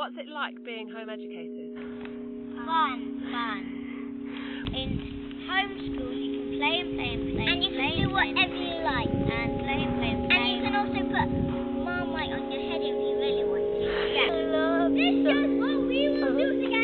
What's it like being home educated? Fun. In homeschool you can play. And you can do whatever you like. And play. And you can also put Marmite on your head if you really want to. Yeah. This is what we will do together.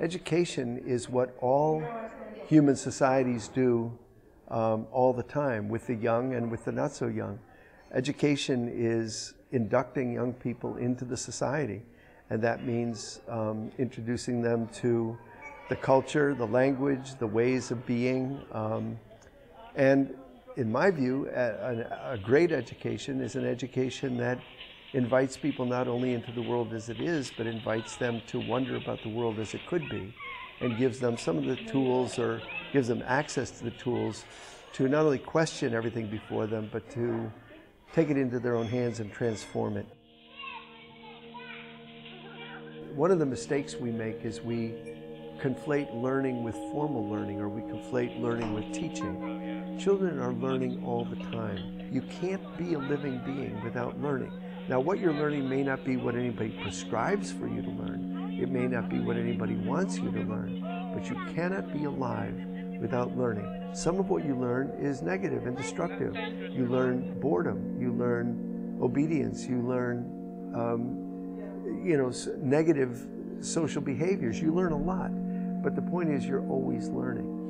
Education is what all human societies do all the time with the young and with the not so young. Education is inducting young people into the society, and that means introducing them to the culture, the language, the ways of being. And in my view, a great education is an education that invites people not only into the world as it is, but invites them to wonder about the world as it could be, and gives them some of the tools, or gives them access to the tools to not only question everything before them, but to take it into their own hands and transform it. One of the mistakes we make is we conflate learning with formal learning, or we conflate learning with teaching. Children are learning all the time. You can't be a living being without learning. Now, what you're learning may not be what anybody prescribes for you to learn. It may not be what anybody wants you to learn, but you cannot be alive without learning. Some of what you learn is negative and destructive. You learn boredom, you learn obedience, you learn, negative social behaviors. You learn a lot, but the point is you're always learning.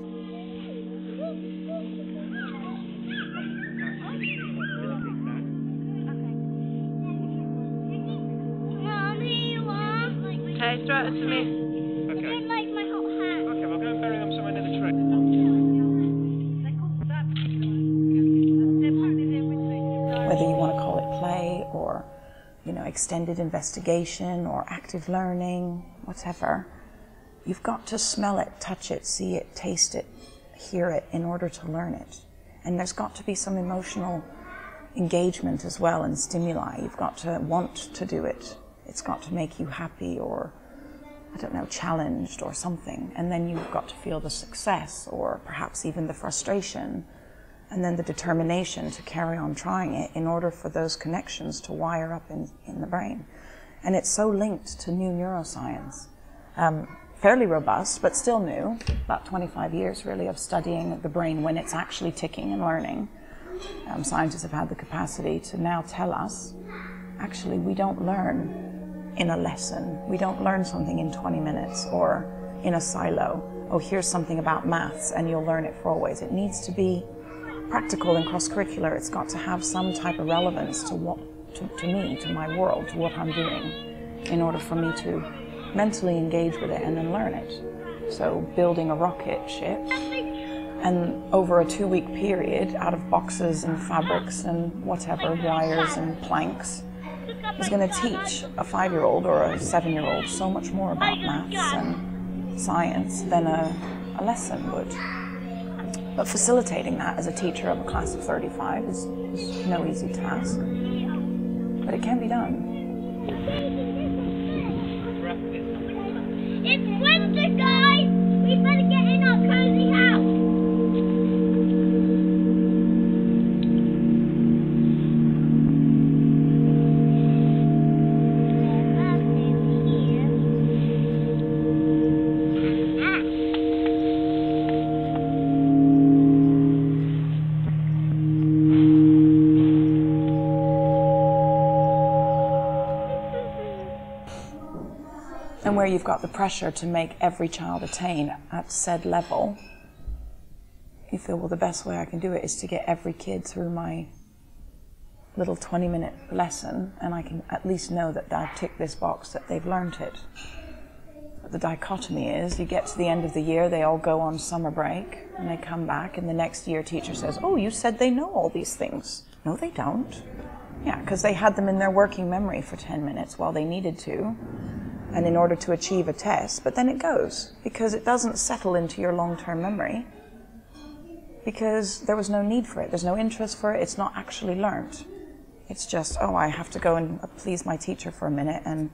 Throw it to me. Okay. I don't like my hot hat. Okay, well, go and bury them somewhere near the tree. Whether you want to call it play or, extended investigation or active learning, whatever, you've got to smell it, touch it, see it, taste it, hear it in order to learn it. And there's got to be some emotional engagement as well and stimuli. You've got to want to do it. It's got to make you happy or, I don't know, challenged or something. And then you've got to feel the success or perhaps even the frustration and then the determination to carry on trying it in order for those connections to wire up in the brain. And it's so linked to new neuroscience. Fairly robust, but still new, about 25 years really of studying the brain when it's actually ticking and learning. Scientists have had the capacity to now tell us, actually, we don't learn in a lesson. We don't learn something in 20 minutes or in a silo. Oh, here's something about maths and you'll learn it for always. It needs to be practical and cross-curricular. It's got to have some type of relevance to me, to my world, to what I'm doing, in order for me to mentally engage with it and then learn it. So building a rocket ship, and over a 2-week period, out of boxes and fabrics and whatever, wires and planks, is going to teach a 5-year-old or a 7-year-old so much more about maths and science than a lesson would. But facilitating that as a teacher of a class of 35 is no easy task, but it can be done. and where you've got the pressure to make every child attain at said level, you feel, well, the best way I can do it is to get every kid through my little 20-minute lesson, and I can at least know that I've ticked this box, that they've learned it. But the dichotomy is, you get to the end of the year, they all go on summer break, and they come back, and the next year teacher says, oh, you said they know all these things. No, they don't. Yeah, because they had them in their working memory for 10 minutes while they needed to, and in order to achieve a test, but then it goes, because it doesn't settle into your long-term memory, because there was no need for it, there's no interest for it, it's not actually learnt. It's just, oh, I have to go and please my teacher for a minute and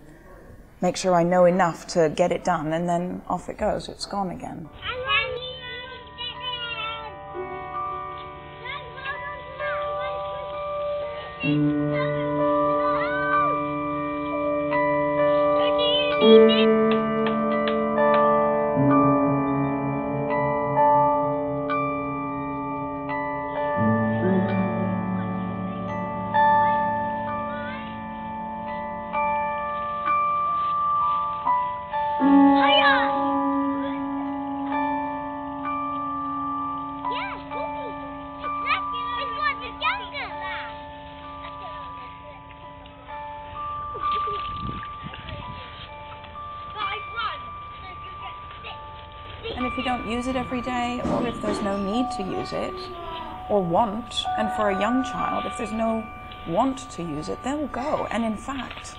make sure I know enough to get it done, and then off it goes, it's gone again. Use it every day, or if there's no need to use it or want, and for a young child, if there's no want to use it, they'll go. And in fact,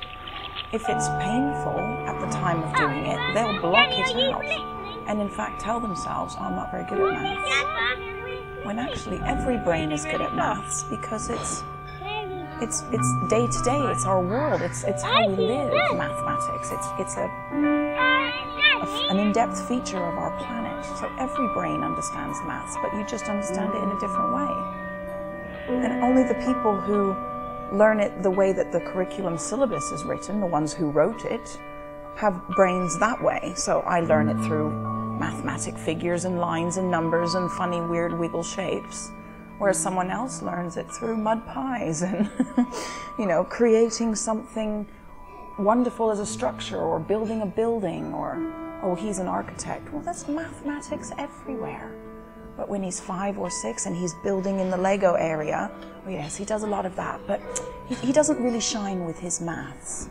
if it's painful at the time of doing it, they'll block it out and in fact tell themselves, oh, I'm not very good at maths, when actually every brain is good at maths, because it's day to day, it's our world, it's how we live, mathematics. It's an in-depth feature of our planet. So every brain understands maths, but you just understand it in a different way. And only the people who learn it the way that the curriculum syllabus is written, the ones who wrote it, have brains that way. So I learn it through mathematic figures and lines and numbers and funny, weird, wiggle shapes, whereas someone else learns it through mud pies and, you know, creating something wonderful as a structure, or building a building, or, oh, he's an architect. Well, that's mathematics everywhere. But when he's 5 or 6 and he's building in the Lego area, well, yes, he does a lot of that, but he doesn't really shine with his maths.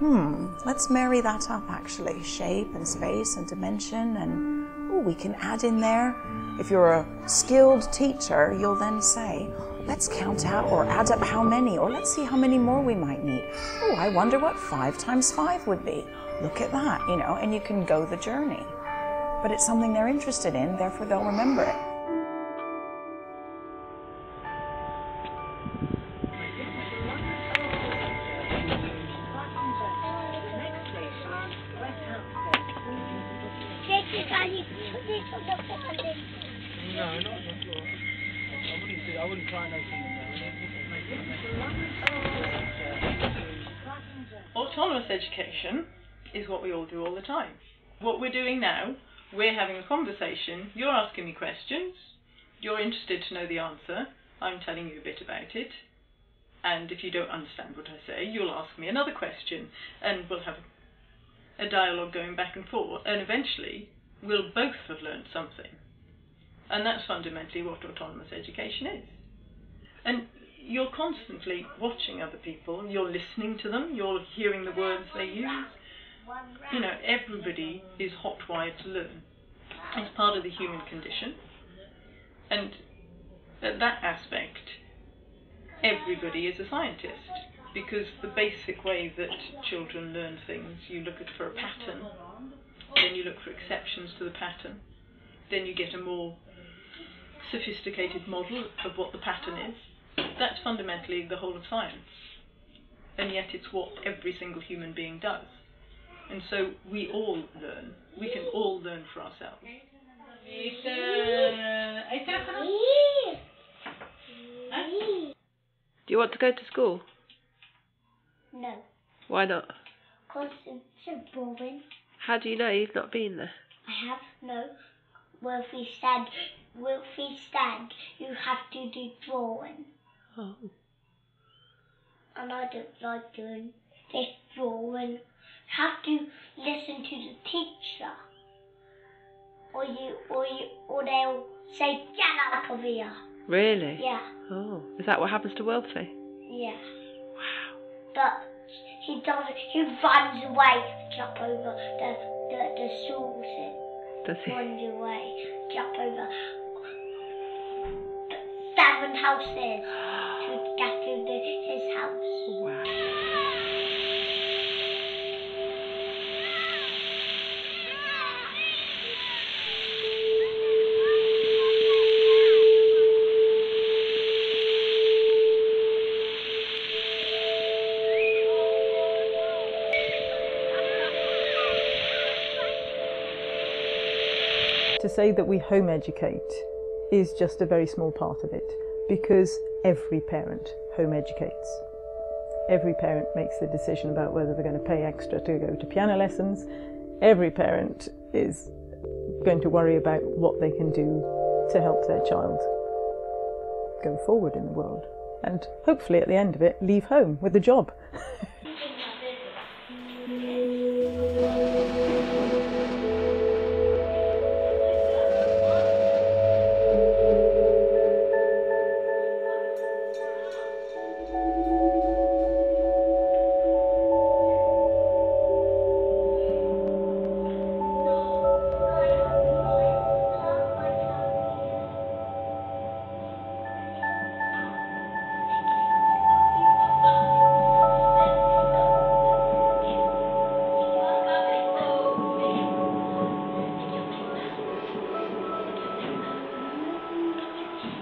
Let's marry that up, actually. Shape and space and dimension, and, oh, we can add in there. If you're a skilled teacher, you'll then say, let's count out or add up how many, or let's see how many more we might need. Oh, I wonder what 5 times 5 would be. Look at that, you know, and you can go the journey. But it's something they're interested in, therefore they'll remember it. Autonomous education is what we all do all the time. What we're doing now, we're having a conversation, you're asking me questions, you're interested to know the answer, I'm telling you a bit about it, and if you don't understand what I say, you'll ask me another question, and we'll have a dialogue going back and forth, and eventually we'll both have learned something. And that's fundamentally what autonomous education is. And you're constantly watching other people, you're listening to them, you're hearing the words they use. You know, everybody is hot-wired to learn. It's part of the human condition. And at that aspect, everybody is a scientist, because the basic way that children learn things, you look for a pattern, then you look for exceptions to the pattern, then you get a more sophisticated model of what the pattern is. That's fundamentally the whole of science, and yet it's what every single human being does. And so we all learn. We can all learn for ourselves. Do you want to go to school? No. Why not? Because it's so boring. How do you know you've not been there? I have, no. Well, if we stand, you have to do drawing. Oh. And I don't like doing this drawing. You have to or they'll say, get out of here. Really? Yeah. Oh, is that what happens to Wealthy? Yeah. Wow. But he doesn't, he runs away, jump over the swords. Does he? Runs away, jump over 7 houses to get to his house. Wow. To say that we home educate is just a very small part of it, because every parent home educates. Every parent makes the decision about whether they're going to pay extra to go to piano lessons. Every parent is going to worry about what they can do to help their child go forward in the world, and hopefully at the end of it leave home with a job.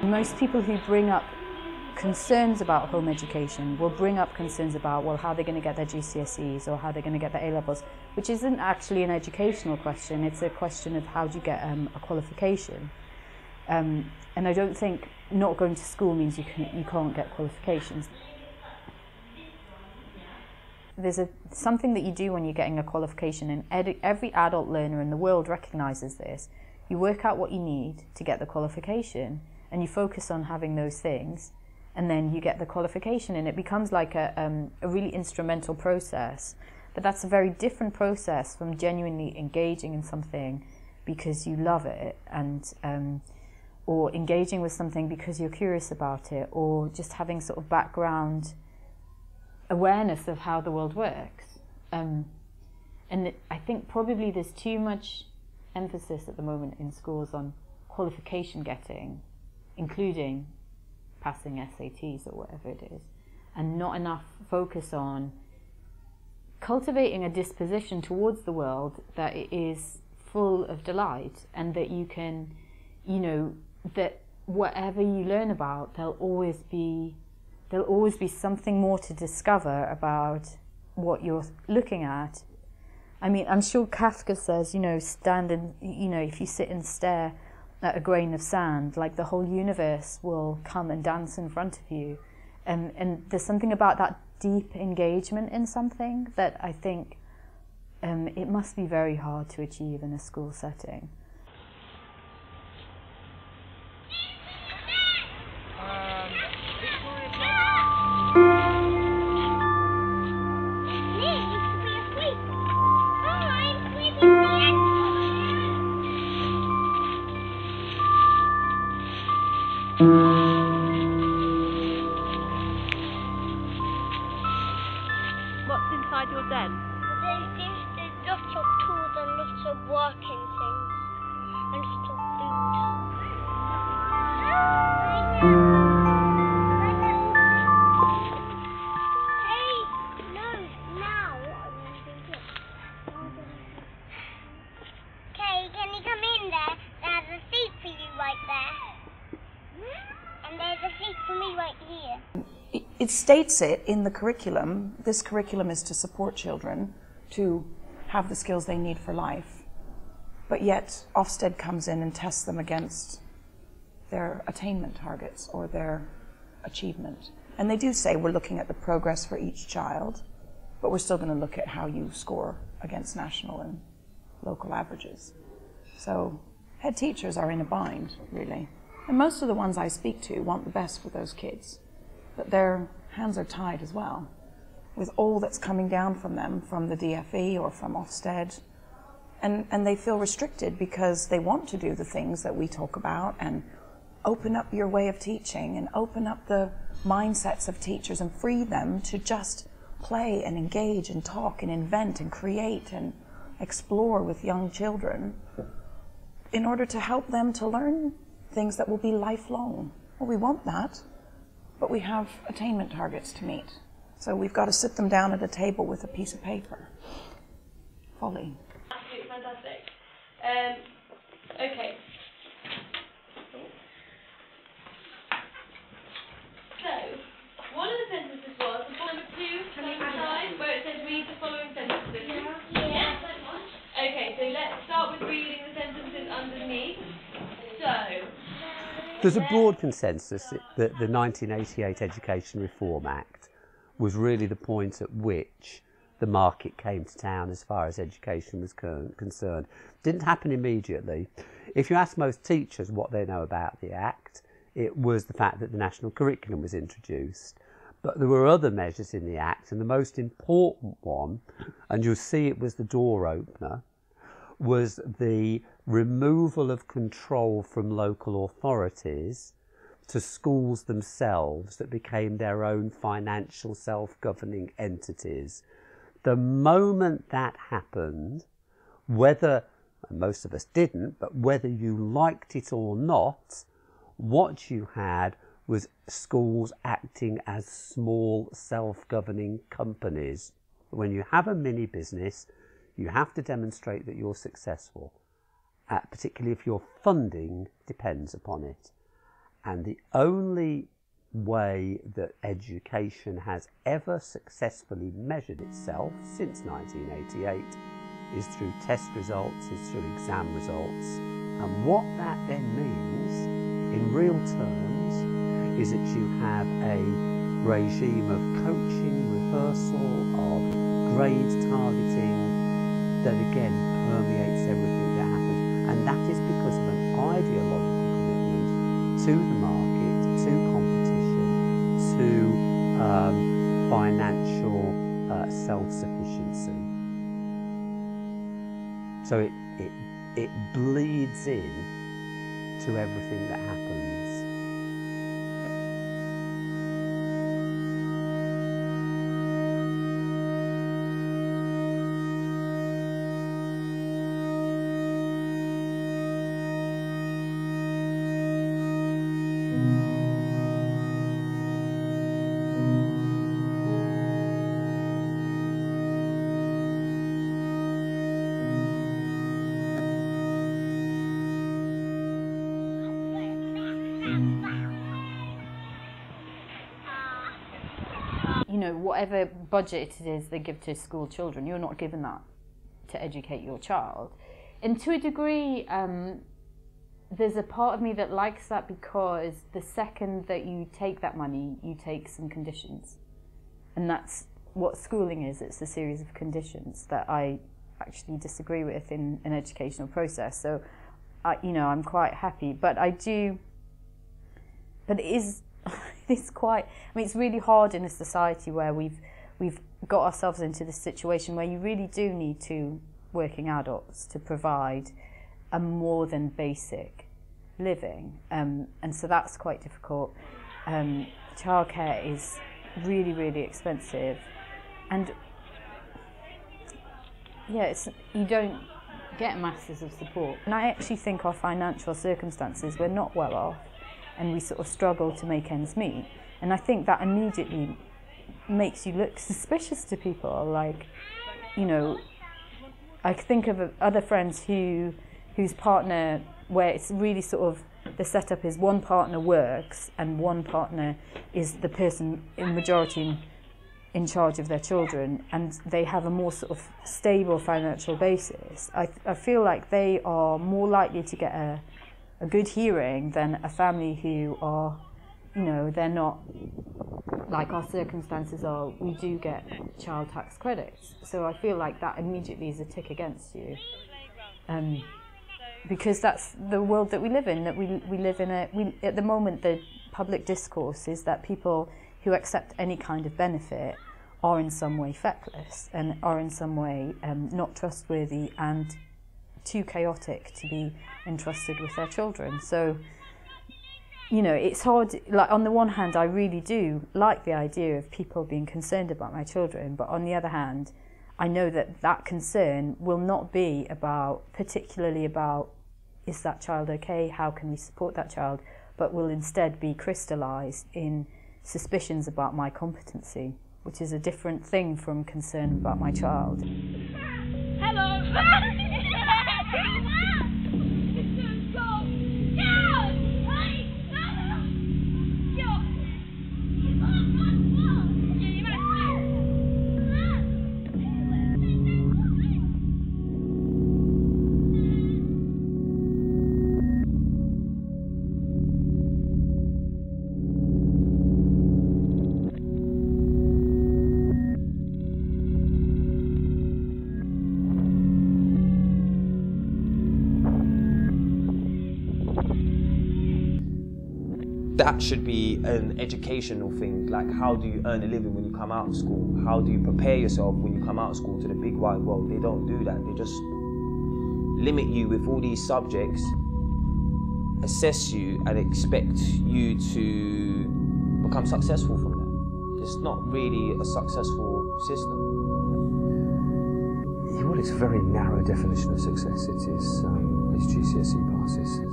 Most people who bring up concerns about home education will bring up concerns about, well, how they're going to get their GCSEs or how they're going to get their A-levels, which isn't actually an educational question. It's a question of how do you get a qualification. And I don't think not going to school means you can't get qualifications. There's something that you do when you're getting a qualification, and every adult learner in the world recognises this. You work out what you need to get the qualification, and you focus on having those things, and then you get the qualification, and it becomes like a really instrumental process. But that's a very different process from genuinely engaging in something because you love it, and or engaging with something because you're curious about it, or just having sort of background awareness of how the world works. And I think probably there's too much emphasis at the moment in schools on qualification getting, including passing SATs or whatever it is, and not enough focus on cultivating a disposition towards the world that it is full of delight, and that you can, you know, that whatever you learn about, there'll always be something more to discover about what you're looking at. I mean, I'm sure Kafka says, you know, stand and, you know, if you sit and stare at a grain of sand, like the whole universe will come and dance in front of you. And there's something about that deep engagement in something that I think it must be very hard to achieve in a school setting. It states it in the curriculum. This curriculum is to support children to have the skills they need for life, but yet Ofsted comes in and tests them against their attainment targets or their achievement. And they do say we're looking at the progress for each child, but we're still going to look at how you score against national and local averages. So head teachers are in a bind, really. And most of the ones I speak to want the best for those kids, but their hands are tied as well with all that's coming down from them, from the DFE or from Ofsted, and they feel restricted because they want to do the things that we talk about and open up your way of teaching and open up the mindsets of teachers and free them to just play and engage and talk and invent and create and explore with young children in order to help them to learn things that will be lifelong. Well, we want that, but we have attainment targets to meet. So we've got to sit them down at a table with a piece of paper. Folly. Absolutely fantastic. Okay. So, one of the sentences was, number 2, side, where it says read the following sentences. Yeah. Okay, so let's start with reading the sentences underneath. So, there's a broad consensus that the 1988 Education Reform Act was really the point at which the market came to town as far as education was concerned. It didn't happen immediately. If you ask most teachers what they know about the Act, it was the fact that the national curriculum was introduced. But there were other measures in the Act, and the most important one, and you'll see it was the door opener, was the removal of control from local authorities to schools themselves that became their own financial self-governing entities. The moment that happened, whether, and most of us didn't, but whether you liked it or not, what you had was schools acting as small self-governing companies. When you have a mini business, you have to demonstrate that you're successful, particularly if your funding depends upon it. And the only way that education has ever successfully measured itself since 1988 is through test results, is through exam results. And what that then means, in real terms, is that you have a regime of coaching, reversal, of grade targeting, that again permeates everything that happens, and that is because of an ideological commitment to the market, to competition, to financial self-sufficiency. So it bleeds in to everything that happens. Whatever budget it is they give to school children, you're not given that to educate your child. And to a degree, there's a part of me that likes that, because the second that you take that money, you take some conditions. And that's what schooling is. It's a series of conditions that I actually disagree with in an educational process. So, I'm quite happy. But it is... It's quite, it's really hard in a society where we've got ourselves into this situation where you really do need two working adults to provide a more than basic living, and so that's quite difficult. Childcare is really, really expensive, and you don't get masses of support. And I actually think our financial circumstances, we're not well off, and we sort of struggle to make ends meet. And I think that immediately makes you look suspicious to people. Like, I think of other friends whose partner, where it's really sort of, the setup is one partner works and one partner is the person in majority in charge of their children, and they have a more sort of stable financial basis. I feel like they are more likely to get a good hearing than a family who are, they're not, like our circumstances are, we do get child tax credits. So I feel like that immediately is a tick against you. Because that's the world that we live in, at the moment the public discourse is that people who accept any kind of benefit are in some way feckless and are in some way not trustworthy and too chaotic to be entrusted with their children. So, you know, it's hard. Like, on the one hand, I really do like the idea of people being concerned about my children, but on the other hand, I know that that concern will not be about, particularly about, is that child okay, how can we support that child, but will instead be crystallised in suspicions about my competency, which is a different thing from concern about my child. Hello! That should be an educational thing, like how do you earn a living when you come out of school? How do you prepare yourself when you come out of school to the big wide world? They don't do that. They just limit you with all these subjects, assess you and expect you to become successful from them. It's not really a successful system. Well, it's a very narrow definition of success. It is it's GCSE passes, isn't it?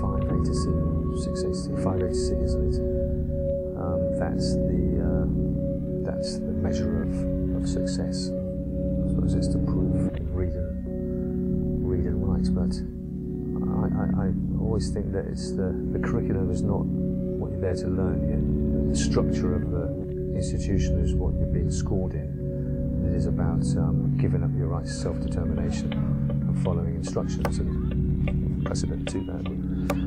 5A to C, 6A to C, 5A to C, isn't it? That's the measure of success. I suppose it's the proof. Read and write, but I always think that it's the curriculum is not what you're there to learn. Yet. The structure of the institution is what you're being scored in. And it is about giving up your right to self-determination and following instructions. And precedent to that.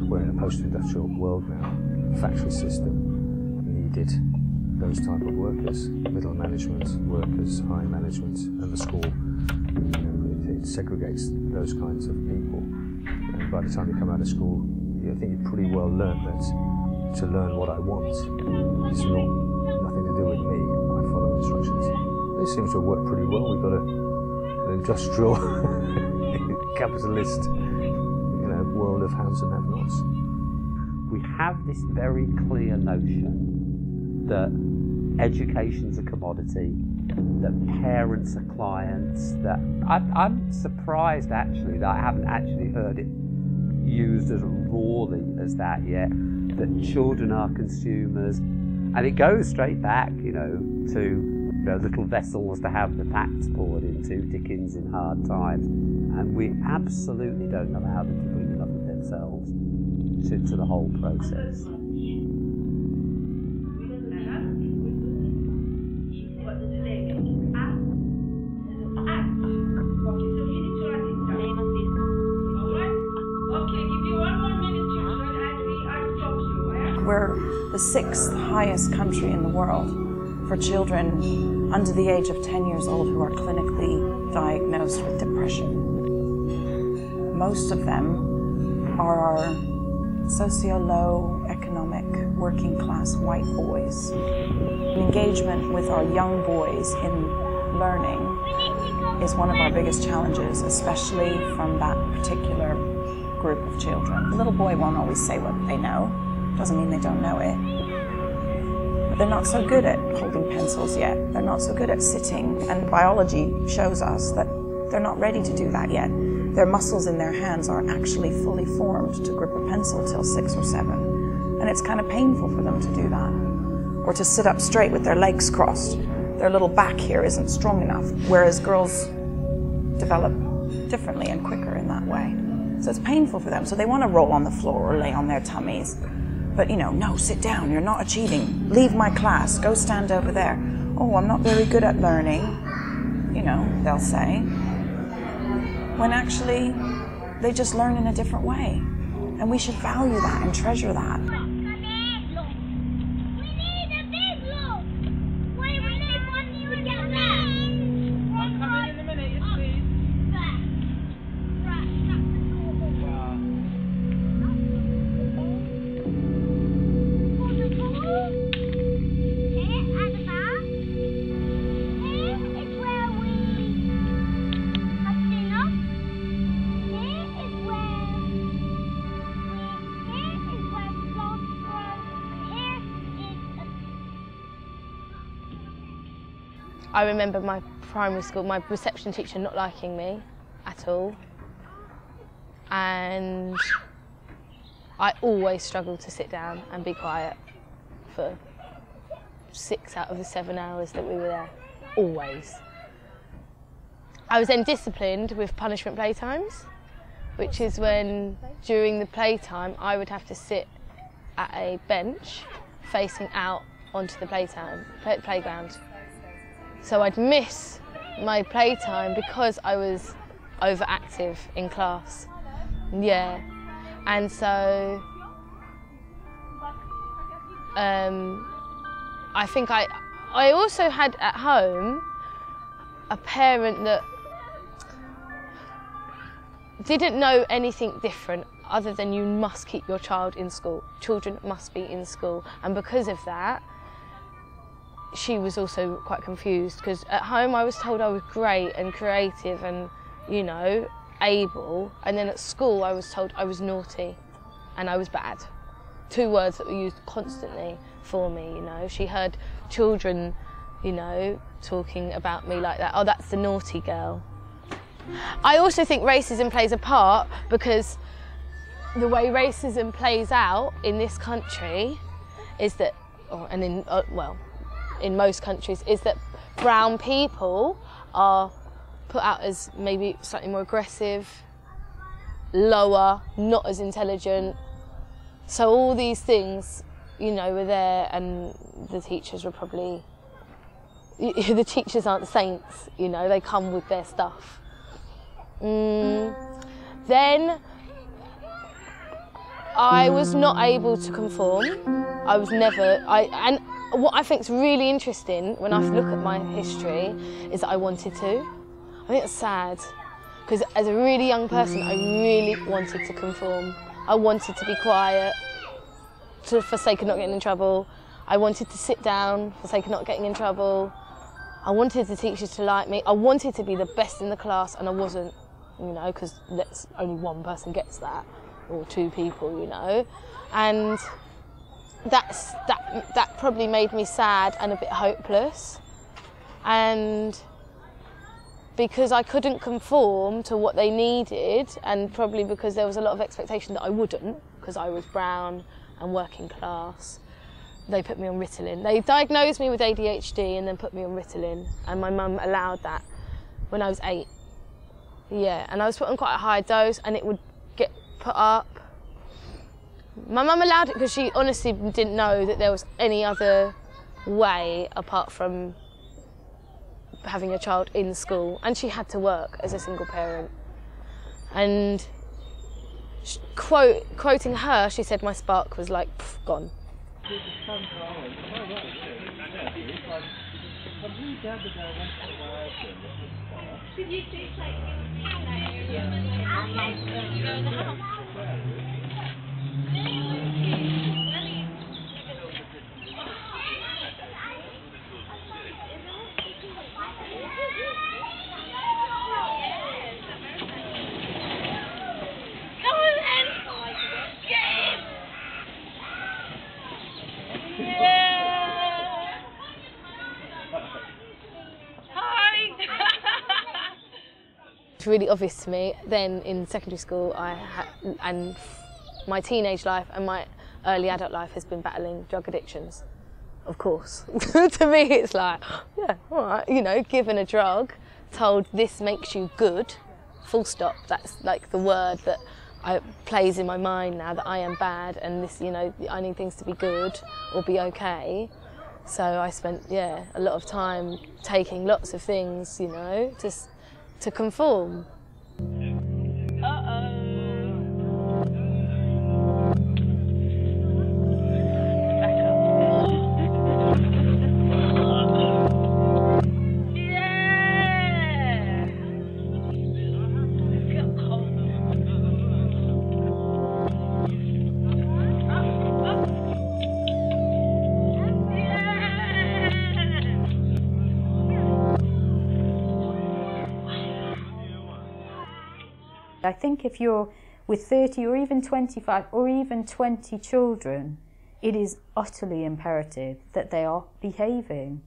We're in a post-industrial world now. The factory system needed those type of workers, middle management workers, high management, and the school. It segregates those kinds of people. And by the time you come out of school, I think you pretty well learn that to learn what I want is nothing to do with me. I follow instructions. It seems to work pretty well. We've got an industrial capitalist world of haves and have-nots. We have this very clear notion that education's a commodity, that parents are clients, that I'm surprised actually that I haven't actually heard it used as rawly as that yet, that children are consumers. And it goes straight back, to little vessels to have the facts poured into, Dickens in Hard Times, and we absolutely don't allow them to bring up with themselves to the whole process. We're the 6th highest country in the world for children under the age of 10 years old who are clinically diagnosed with depression. Most of them are socio-low-economic, working-class white boys. Engagement with our young boys in learning is one of our biggest challenges, especially from that particular group of children. A little boy won't always say what they know. Doesn't mean they don't know it. They're not so good at holding pencils yet. They're not so good at sitting, and biology shows us that they're not ready to do that yet. Their muscles in their hands aren't actually fully formed to grip a pencil till 6 or 7, and it's kind of painful for them to do that, or to sit up straight with their legs crossed. Their little back here isn't strong enough, whereas girls develop differently and quicker in that way. So it's painful for them, so they want to roll on the floor or lay on their tummies. But no, sit down, you're not achieving. Leave my class, go stand over there. Oh, I'm not very good at learning, they'll say. When actually, they just learn in a different way. And we should value that and treasure that. I remember my primary school, my reception teacher not liking me at all. And I always struggled to sit down and be quiet for 6 out of the 7 hours that we were there, always. I was then disciplined with punishment playtimes, which is when during the playtime I would have to sit at a bench facing out onto the playground. So I'd miss my playtime because I was overactive in class. Yeah, and so I think I also had at home a parent that didn't know anything different other than you must keep your child in school. Children must be in school. And because of that, she was also quite confused, because at home I was told I was great and creative and, you know, able. And then at school I was told I was naughty and I was bad. Two words that were used constantly for me, you know. She heard children, you know, talking about me like that. Oh, that's the naughty girl. I also think racism plays a part, because the way racism plays out in this country is that, and in, well, in most countries, is that brown people are put out as maybe slightly more aggressive, lower, not as intelligent. So all these things, you know, were there, and the teachers were probably, the teachers aren't saints, you know, they come with their stuff. Then I was not able to conform. I was never, and what I think is really interesting when I look at my history is that I wanted to. I think it's sad, because as a really young person, I really wanted to conform. I wanted to be quiet for the sake of not getting in trouble. I wanted to sit down for the sake of not getting in trouble. I wanted the teachers to like me. I wanted to be the best in the class, and I wasn't, you know, because only one person gets that, or two people, you know. And that probably made me sad and a bit hopeless. And because I couldn't conform to what they needed, and probably because there was a lot of expectation that I wouldn't, because I was brown and working class, they put me on Ritalin. They diagnosed me with ADHD and then put me on Ritalin, and my mum allowed that when I was 8. Yeah, and I was put on quite a high dose, and it would get put up. My mum allowed it because she honestly didn't know that there was any other way apart from having a child in school, and she had to work as a single parent. And quoting her, she said my spark was like gone. Really obvious to me then in secondary school, and my teenage life and my early adult life has been battling drug addictions, of course. To me it's like, yeah, all right, you know, given a drug, told this makes you good, full stop. That's like the word that plays in my mind now, that I am bad, and this, you know, I need things to be good or be okay. So I spent, yeah, a lot of time taking lots of things, you know, just to conform. I think if you're with 30 or even 25 or even 20 children, it is utterly imperative that they are behaving.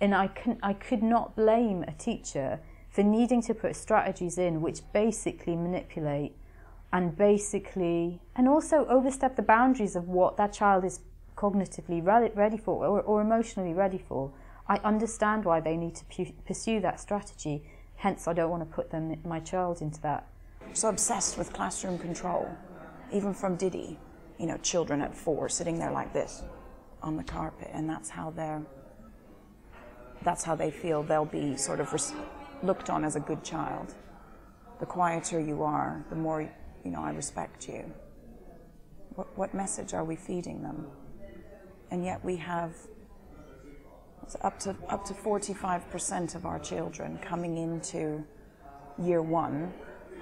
And I could not blame a teacher for needing to put strategies in which basically manipulate and also overstep the boundaries of what that child is cognitively ready for or emotionally ready for. I understand why they need to pursue that strategy, hence I don't want to put them, my child, into that. So obsessed with classroom control, even from Diddy, you know, children at 4 sitting there like this on the carpet, and that's how they're, that's how they feel they'll be sort of looked on as a good child. The quieter you are, the more, you know, I respect you. What message are we feeding them? And yet we have up to 45% of our children coming into year 1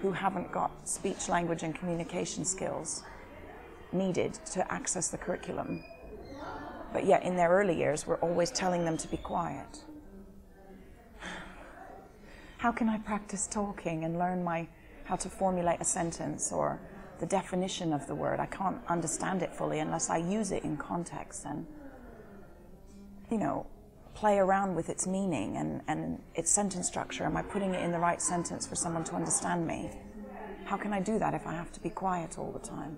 who haven't got speech, language, and communication skills needed to access the curriculum. But yet in their early years, we're always telling them to be quiet. How can I practice talking and learn how to formulate a sentence or the definition of the word? I can't understand it fully unless I use it in context and, you know, play around with its meaning and its sentence structure. Am I putting it in the right sentence for someone to understand me? How can I do that if I have to be quiet all the time?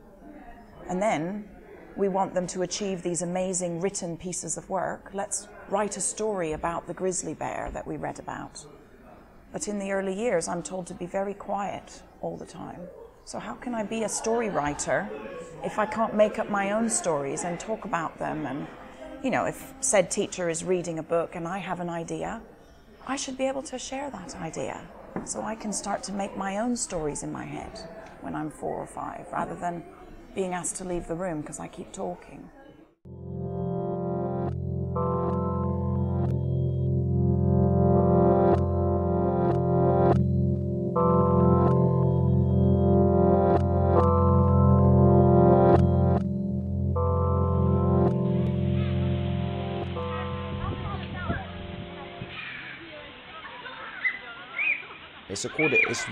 And then we want them to achieve these amazing written pieces of work. Let's write a story about the grizzly bear that we read about. But in the early years, I'm told to be very quiet all the time. So how can I be a story writer if I can't make up my own stories and talk about them? And, you know, if said teacher is reading a book and I have an idea, I should be able to share that idea so I can start to make my own stories in my head when I'm 4 or 5, rather than being asked to leave the room because I keep talking.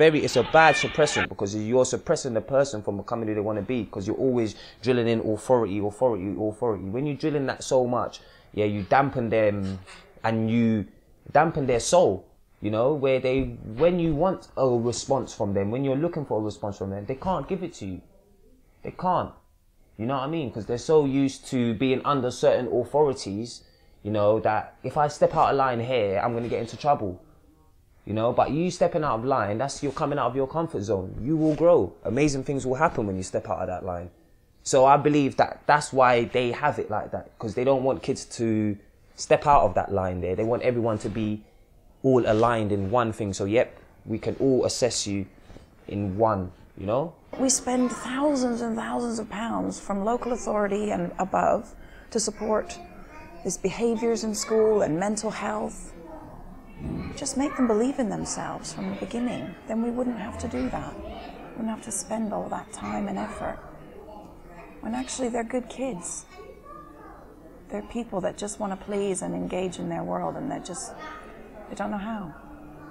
It's a bad suppression, because you're suppressing the person from becoming who they want to be, because you're always drilling in authority. When you drill in that so much, yeah, you dampen them and you dampen their soul, you know, where they, when you want a response from them, when you're looking for a response from them, they can't give it to you. They can't. You know what I mean? Because they're so used to being under certain authorities, you know, that if I step out of line here, I'm going to get into trouble. You know, but you stepping out of line, that's you're coming out of your comfort zone. You will grow. Amazing things will happen when you step out of that line. So I believe that that's why they have it like that, because they don't want kids to step out of that line there. They want everyone to be all aligned in one thing. So, yep, we can all assess you in one, you know? We spend thousands and thousands of pounds from local authority and above to support these behaviours in school and mental health. Just make them believe in themselves from the beginning. Then we wouldn't have to do that. We wouldn't have to spend all that time and effort. When actually they're good kids. They're people that just want to please and engage in their world, and they don't know how.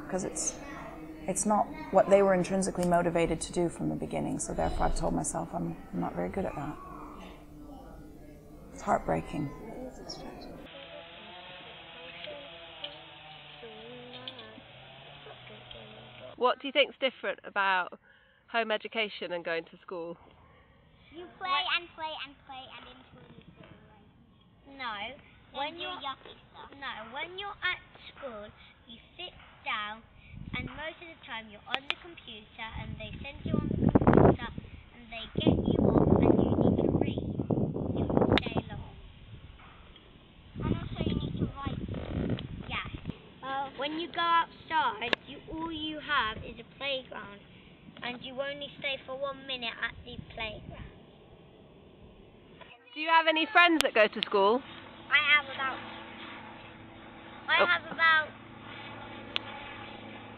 Because it's not what they were intrinsically motivated to do from the beginning, so therefore I've told myself I'm not very good at that. It's heartbreaking. What do you think's different about home education and going to school? You play and play and play and into it. No, when you're yucky stuff. No, when you're at school, you sit down, and most of the time you're on the computer, and they send you on the computer, and they get you off, and you need to read all day long. And also you need to write. Yeah. Well, when you go outside, all you have is a playground, and you only stay for 1 minute at the playground. Do you have any friends that go to school? I have about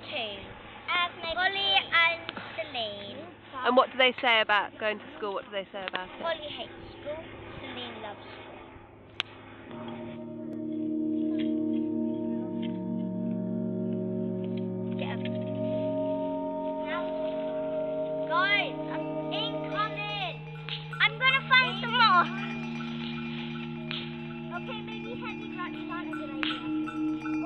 2. Ollie and Celine. And what do they say about going to school? What do they say about it? Ollie hates school, Celine loves school. Okay, maybe Henry got an idea.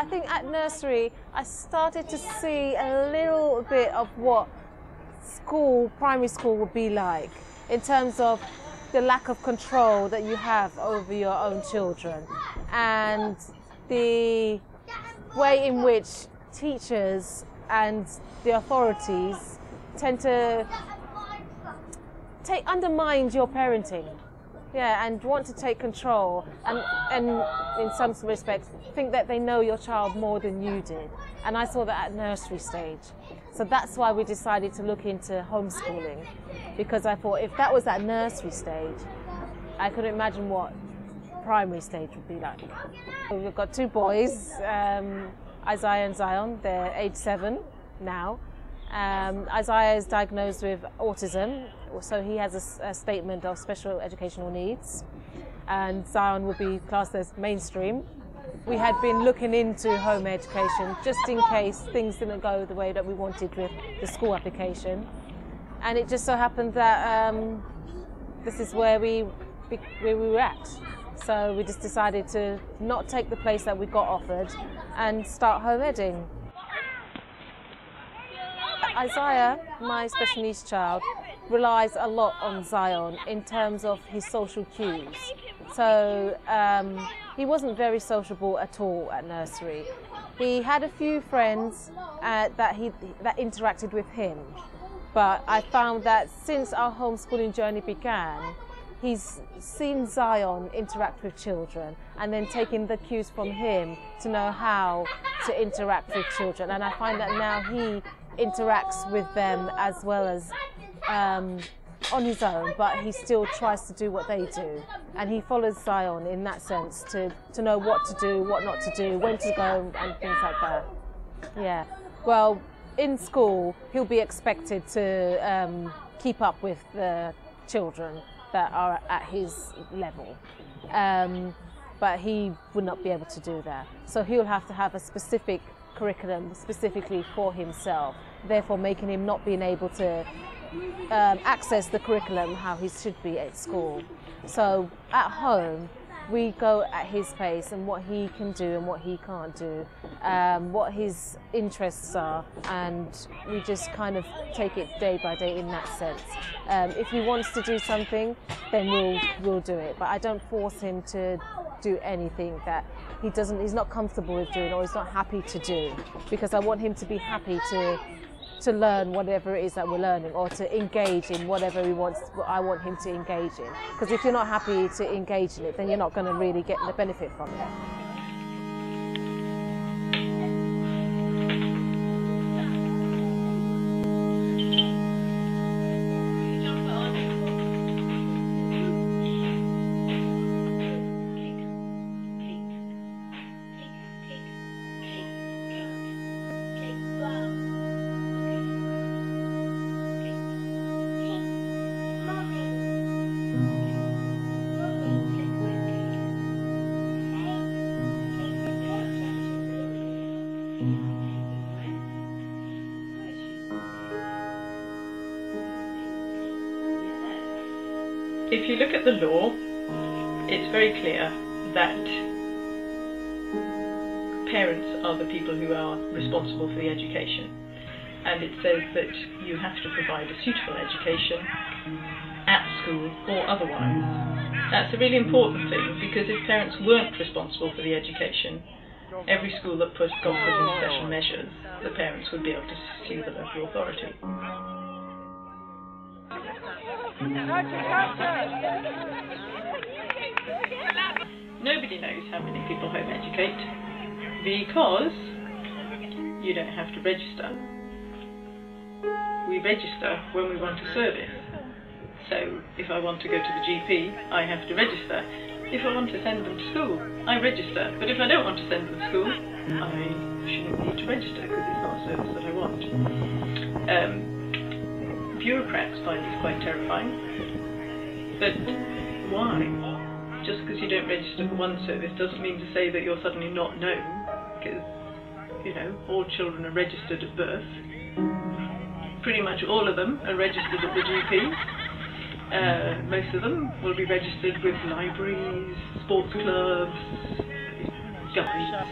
I think at nursery, I started to see a little bit of what school, primary school would be like in terms of the lack of control that you have over your own children and the way in which teachers and the authorities tend to undermine your parenting, yeah, and want to take control and in some respects think that they know your child more than you did. And I saw that at nursery stage. So that's why we decided to look into homeschooling, because I thought if that was at nursery stage, I could imagine what primary stage would be like. We've got two boys, Isaiah and Zion. They're age 7 now. Isaiah is diagnosed with autism, so he has a statement of special educational needs, and Zion would be classed as mainstream. We had been looking into home education just in case things didn't go the way that we wanted with the school application, and it just so happened that this is where we were at. So we just decided to not take the place that we got offered and start home edding. Isaiah, my special needs child, relies a lot on Zion in terms of his social cues. So he wasn't very sociable at all at nursery. He had a few friends that interacted with him, but I found that since our homeschooling journey began, he's seen Zion interact with children and then taking the cues from him to know how to interact with children. And I find that now he interacts with them as well as on his own, but he still tries to do what they do. And he follows Zion in that sense to know what to do, what not to do, when to go and things like that. Yeah, well, in school, he'll be expected to keep up with the children that are at his level, but he would not be able to do that. So he'll have to have a specific curriculum specifically for himself, therefore making him not being able to access the curriculum how he should be at school. So at home, we go at his pace and what he can do and what he can't do, what his interests are, and we just kind of take it day by day in that sense. If he wants to do something, then we'll do it, but I don't force him to do anything that he's not comfortable with doing or he's not happy to do, because I want him to be happy to learn whatever it is that we're learning, or to engage in whatever I want him to engage in. Because if you're not happy to engage in it, then you're not going to really get the benefit from it. If you look at the law, it's very clear that parents are the people who are responsible for the education, and it says that you have to provide a suitable education at school or otherwise. That's a really important thing, because if parents weren't responsible for the education, every school that got put in special measures, the parents would be able to sue the local authority. Nobody knows how many people home educate, because you don't have to register. We register when we want a service. So if I want to go to the GP, I have to register. If I want to send them to school, I register. But if I don't want to send them to school, I shouldn't need to register, because it's not a service that I want. Bureaucrats find this quite terrifying. But why? Just because you don't register for one service doesn't mean to say that you're suddenly not known, because, you know, all children are registered at birth. Pretty much all of them are registered at the GP. Most of them will be registered with libraries, sports clubs, guides,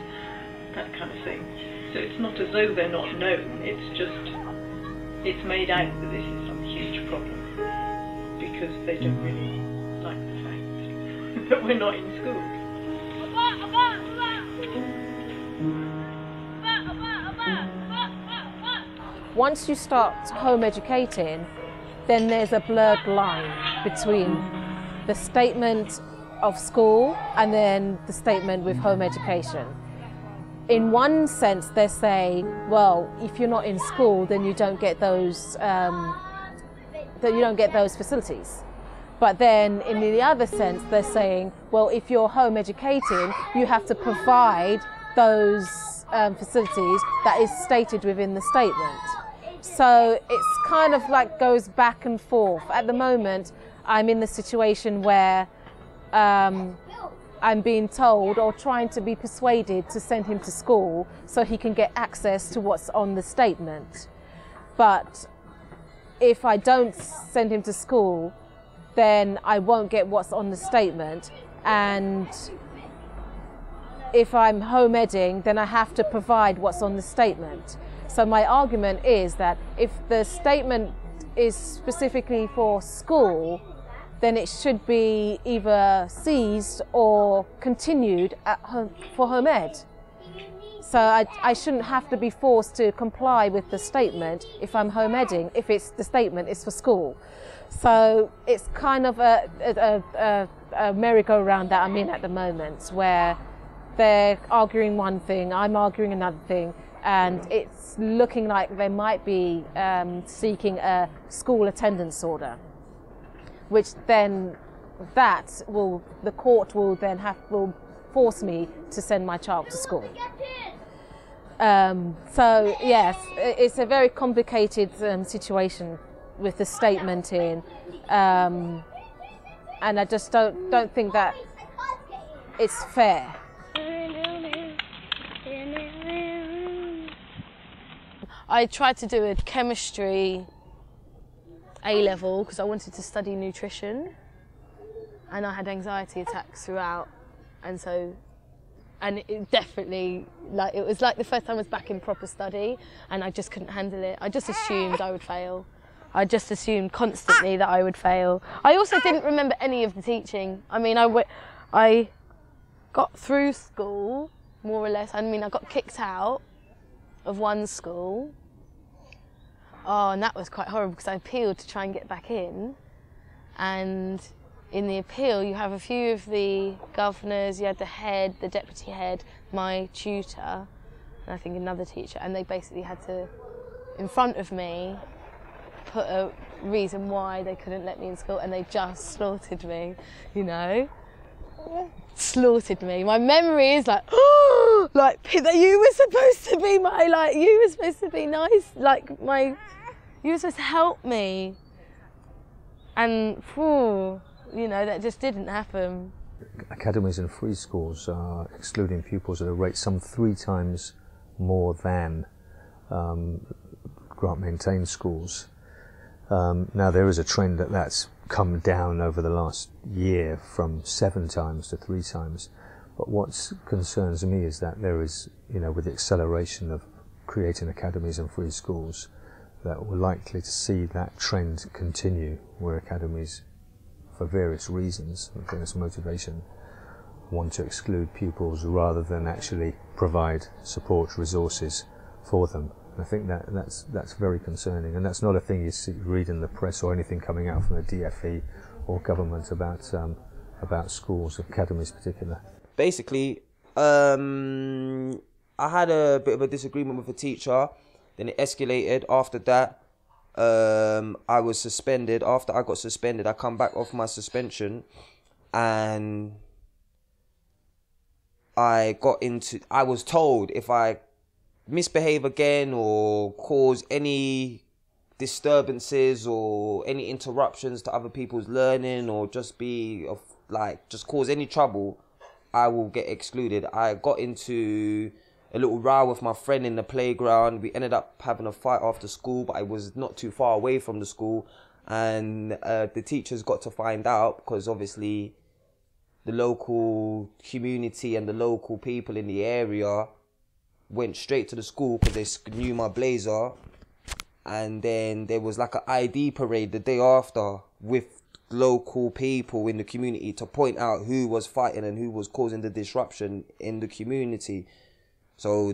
that kind of thing. something. So it's not as though they're not known, it's just, it's made out that this is some huge problem because they don't really like the fact that we're not in school. Once you start home educating, then there's a blurred line between the statement of school and then the statement with home education. In one sense, they say, well, if you're not in school, then you don't get those facilities. But then, in the other sense, they're saying, well, if you're home educating, you have to provide those facilities that is stated within the statement. So it's kind of like goes back and forth. At the moment, I'm in the situation where I'm being told or trying to be persuaded to send him to school so he can get access to what's on the statement. But if I don't send him to school, then I won't get what's on the statement. And if I'm home edding, then I have to provide what's on the statement. So my argument is that if the statement is specifically for school, then it should be either ceased or continued at home, for home ed. So I shouldn't have to be forced to comply with the statement if I'm home edding, if it's, the statement is for school. So it's kind of a merry-go-round that I'm in at the moment, where they're arguing one thing, I'm arguing another thing, and it's looking like they might be seeking a school attendance order, which then that will, the court will then have, will force me to send my child to school. So yes, it's a very complicated situation with the statement in, and I just don't think that it's fair. I tried to do a chemistry A-level because I wanted to study nutrition, and I had anxiety attacks throughout, and so, and it definitely, like, it was like the first time I was back in proper study and I just couldn't handle it. I just assumed I would fail. I just assumed constantly that I would fail. I also didn't remember any of the teaching. I mean, I got through school, more or less. I mean, I got kicked out of one school. Oh, and that was quite horrible because I appealed to try and get back in. And in the appeal, you have a few of the governors, you had the head, the deputy head, my tutor, and I think another teacher, and they basically had to, in front of me, put a reason why they couldn't let me in school, and they just slaughtered me, you know? Slaughtered me. My memory is like, oh, like, you were supposed to be my, like, you were supposed to be nice, like, my, you were supposed to help me, and phew, you know, that just didn't happen. Academies and free schools are excluding pupils at a rate some 3 times more than grant-maintained schools. Now there is a trend that that's come down over the last year from 7 times to 3 times, but what concerns me is that there is, you know, with the acceleration of creating academies and free schools, that we're likely to see that trend continue, where academies, for various reasons, various motivation, want to exclude pupils rather than actually provide support resources for them. I think that that's very concerning, and that's not a thing you see, read in the press or anything coming out from the DFE or government about schools, academies in particular. Basically, I had a bit of a disagreement with a teacher, then it escalated. After that, I was suspended. After I got suspended, I come back off my suspension, and I got into, I was told if I misbehave again or cause any disturbances or any interruptions to other people's learning, or just be like, just cause any trouble, I will get excluded. I got into a little row with my friend in the playground. We ended up having a fight after school, but I was not too far away from the school, and the teachers got to find out, because obviously the local community and the local people in the area went straight to the school because they knew my blazer. And then there was like an ID parade the day after with local people in the community to point out who was fighting and who was causing the disruption in the community. So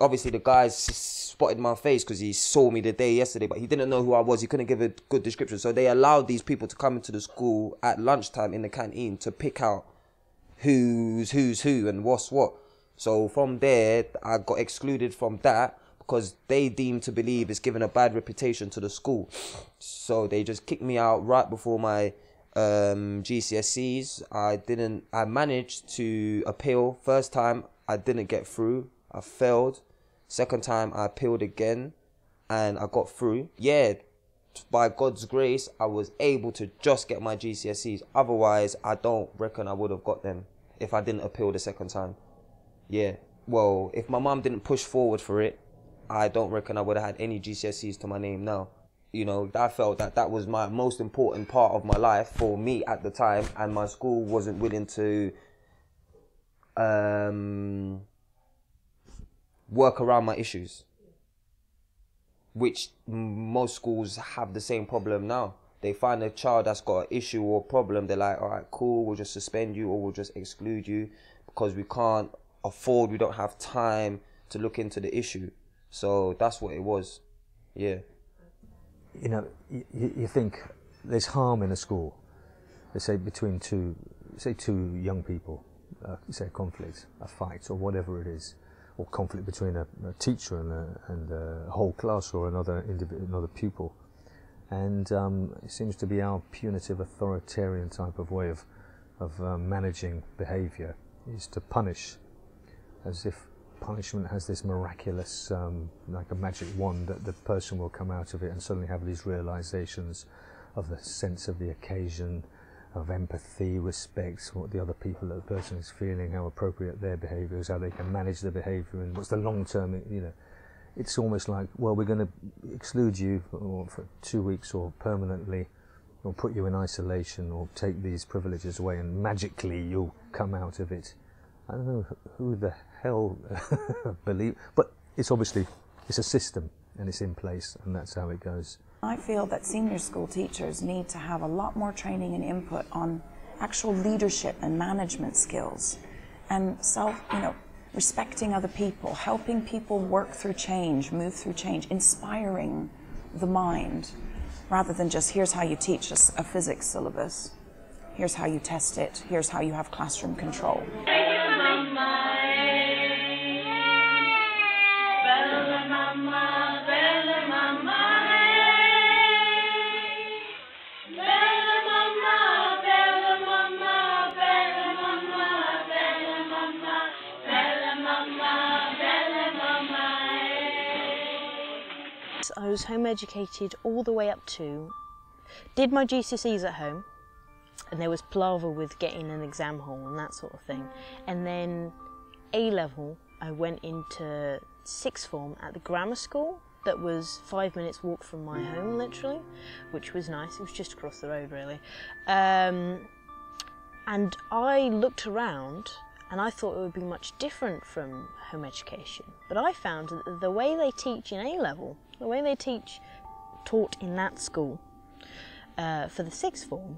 obviously the guys spotted my face because he saw me the day yesterday, but he didn't know who I was. He couldn't give a good description. So they allowed these people to come into the school at lunchtime in the canteen to pick out who's who and what's what. So from there, I got excluded from that because they deemed to believe it's given a bad reputation to the school. So they just kicked me out right before my GCSEs. I managed to appeal. First time, I didn't get through. I failed. Second time I appealed again and I got through. Yeah, by God's grace, I was able to just get my GCSEs. Otherwise, I don't reckon I would have got them if I didn't appeal the second time. Yeah, well, if my mum didn't push forward for it, I don't reckon I would have had any GCSEs to my name now. You know, I felt that that was my most important part of my life for me at the time, and my school wasn't willing to work around my issues, which most schools have the same problem now. They find a child that's got an issue or problem, they're like, all right, cool, we'll just suspend you or we'll just exclude you because we can't afford, we don't have time to look into the issue. So that's what it was, yeah. You know, you think there's harm in a school, let's say between two young people, say a conflict, a fight or whatever it is, or conflict between a teacher and a whole class or another individual, another pupil, and it seems to be our punitive, authoritarian type of way of managing behaviour is to punish, as if punishment has this miraculous, like a magic wand, that the person will come out of it and suddenly have these realisations of the sense of the occasion, of empathy, respect, what the other people that the person is feeling, how appropriate their behaviour is, how they can manage their behaviour, and what's the long term, you know. It's almost like, well, we're going to exclude you for 2 weeks or permanently, or put you in isolation, or take these privileges away, and magically you'll come out of it. I don't know who the hell believe, but it's obviously, it's a system and it's in place and that's how it goes. I feel that senior school teachers need to have a lot more training and input on actual leadership and management skills and self, you know, respecting other people, helping people work through change, move through change, inspiring the mind rather than just here's how you teach a physics syllabus, here's how you test it, here's how you have classroom control. I was home educated all the way up to, did my GCSEs at home, and there was palaver with getting an exam hall and that sort of thing. And then A-level, I went into sixth form at the grammar school that was 5 minutes walk from my home literally, which was nice, it was just across the road really. And I looked around and I thought it would be much different from home education, but I found that the way they teach in A-level, the way they taught in that school for the sixth form,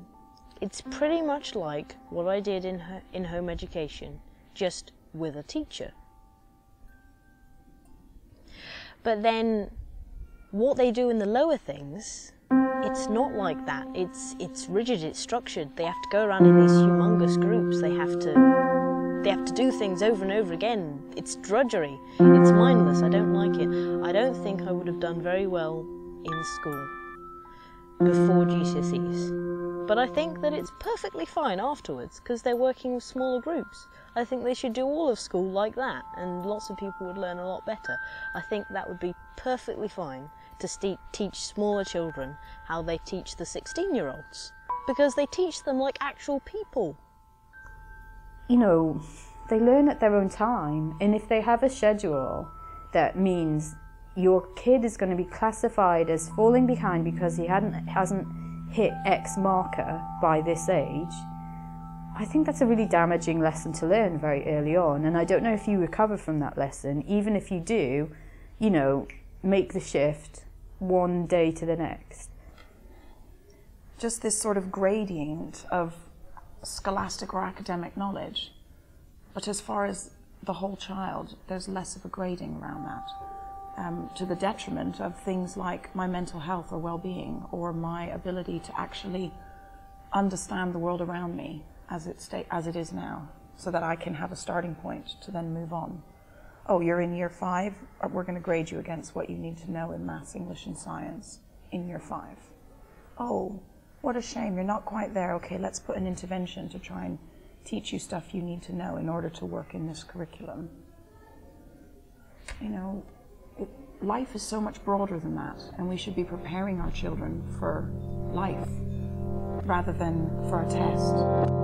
it's pretty much like what I did in home education, just with a teacher. But then what they do in the lower things, it's not like that. It's rigid, it's structured. They have to go around in these humongous groups. They have to do things over and over again. It's drudgery, it's mindless, I don't like it. I don't think I would have done very well in school before GCSEs. But I think that it's perfectly fine afterwards because they're working with smaller groups. I think they should do all of school like that and lots of people would learn a lot better. I think that would be perfectly fine to teach smaller children how they teach the 16-year-olds because they teach them like actual people. You know, they learn at their own time, and if they have a schedule that means your kid is going to be classified as falling behind because he hasn't hit X marker by this age, I think that's a really damaging lesson to learn very early on, and I don't know if you recover from that lesson. Even if you do, you know, make the shift one day to the next. Just this sort of gradient of scholastic or academic knowledge, but as far as the whole child, there's less of a grading around that, to the detriment of things like my mental health or well-being, or my ability to actually understand the world around me as it is now, so that I can have a starting point to then move on. Oh, you're in year 5, we're going to grade you against what you need to know in maths, English and science in year 5. Oh, what a shame, you're not quite there. Okay, let's put an intervention to try and teach you stuff you need to know in order to work in this curriculum. You know, life is so much broader than that, and we should be preparing our children for life rather than for a test.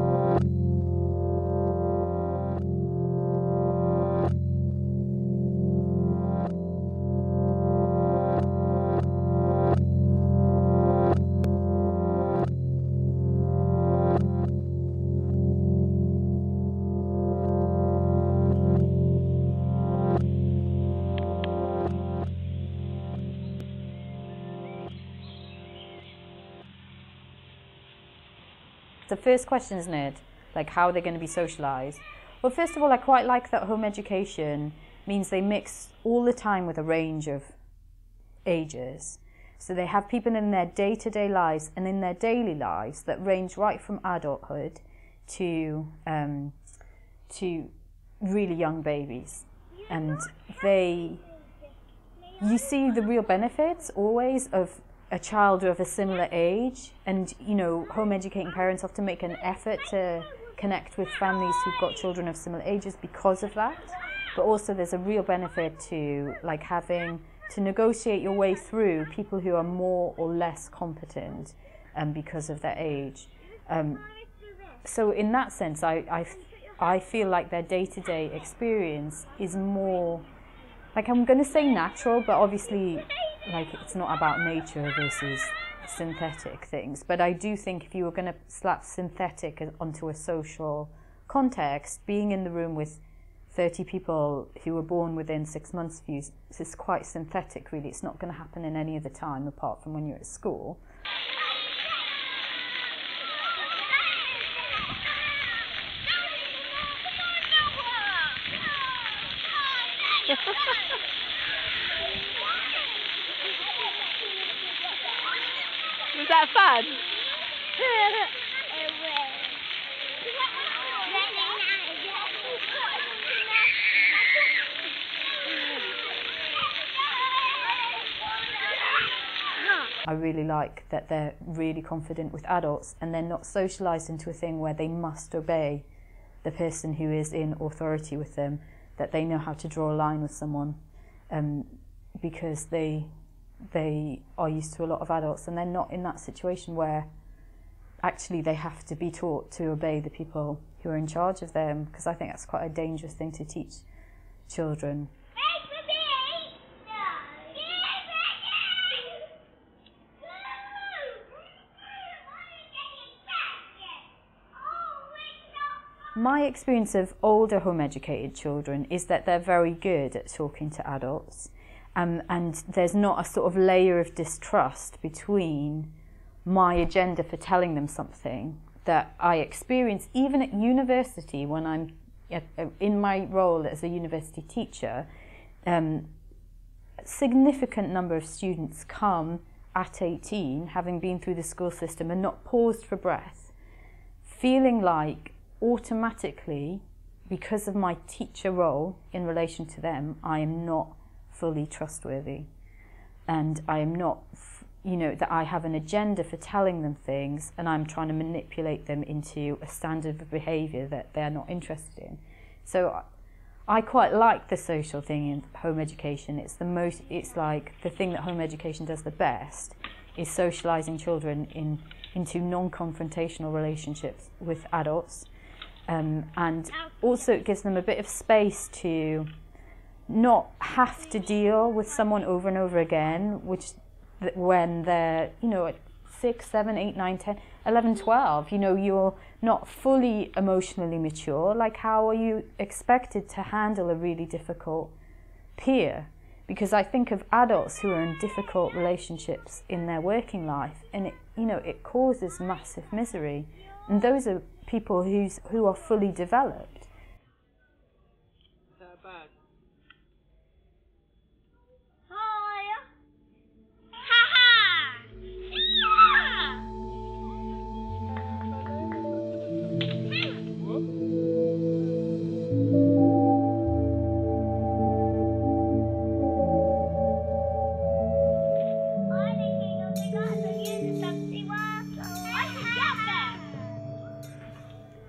The first question, isn't it, like how they're going to be socialised? Well, first of all, I quite like that home education means they mix all the time with a range of ages. So they have people in their day-to-day lives and in their daily lives that range right from adulthood to really young babies. And you see the real benefits always of a child of a similar age, and you know, home educating parents often make an effort to connect with families who've got children of similar ages because of that. But also there's a real benefit to like having to negotiate your way through people who are more or less competent because of their age. So in that sense, I feel like their day-to-day experience is more, like I'm going to say natural, but obviously like it's not about nature versus synthetic things, but I do think if you were going to slap synthetic onto a social context, being in the room with 30 people who were born within 6 months of you is quite synthetic really. It's not going to happen in any other time apart from when you're at school. Was that fun? I really like that they're really confident with adults and they're not socialised into a thing where they must obey the person who is in authority with them, that they know how to draw a line with someone because they are used to a lot of adults, and they're not in that situation where actually they have to be taught to obey the people who are in charge of them, because I think that's quite a dangerous thing to teach children. My experience of older home educated children is that they're very good at talking to adults. And there's not a sort of layer of distrust between my agenda for telling them something that I experience even at university when I'm in my role as a university teacher. A significant number of students come at 18 having been through the school system and not paused for breath, feeling like automatically because of my teacher role in relation to them I am not fully trustworthy, and I am not, you know, that I have an agenda for telling them things and I'm trying to manipulate them into a standard of behaviour that they're not interested in. So I quite like the social thing in home education. It's like the thing that home education does the best is socialising children into non-confrontational relationships with adults, and also it gives them a bit of space to not have to deal with someone over and over again, which when they're, you know, at 6, 7, 8, 9, 10, 11, 12, you know, you're not fully emotionally mature. Like, how are you expected to handle a really difficult peer? Because I think of adults who are in difficult relationships in their working life, and it, you know, it causes massive misery. And those are people who are fully developed. They're bad. Hi. Ha ha.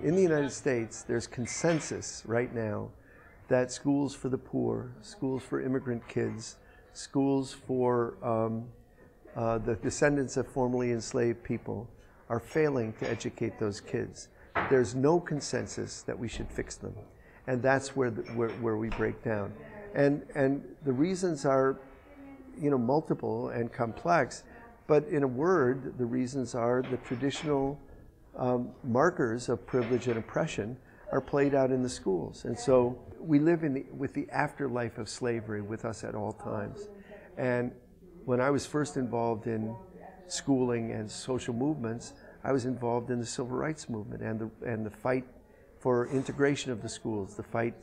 In the United States, there's consensus right now that schools for the poor, schools for immigrant kids, schools for the descendants of formerly enslaved people are failing to educate those kids. There's no consensus that we should fix them. And that's where we break down. And the reasons are, you know, multiple and complex, but in a word, the reasons are the traditional markers of privilege and oppression are played out in the schools. And so we live in with the afterlife of slavery with us at all times. And when I was first involved in schooling and social movements, I was involved in the civil rights movement and the fight for integration of the schools, the fight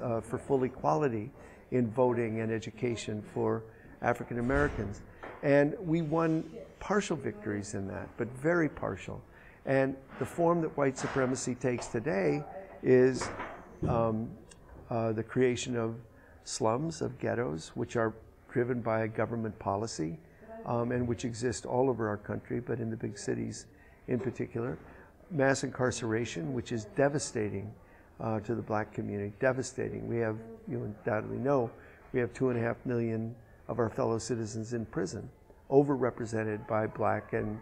for full equality in voting and education for African Americans. And we won partial victories in that, but very partial. And the form that white supremacy takes today is the creation of slums, of ghettos, which are driven by government policy and which exist all over our country, but in the big cities in particular. Mass incarceration, which is devastating to the black community, devastating. We have, you undoubtedly know, we have 2.5 million of our fellow citizens in prison, overrepresented by black and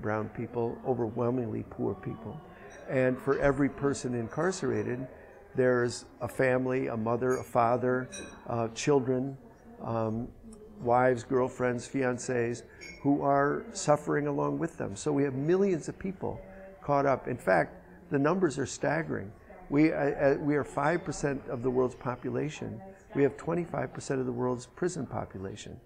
brown people, overwhelmingly poor people. And for every person incarcerated, there's a family, a mother, a father, children, wives, girlfriends, fiancés, who are suffering along with them. So we have millions of people caught up. In fact, the numbers are staggering. We are 5% of the world's population. We have 25% of the world's prison population.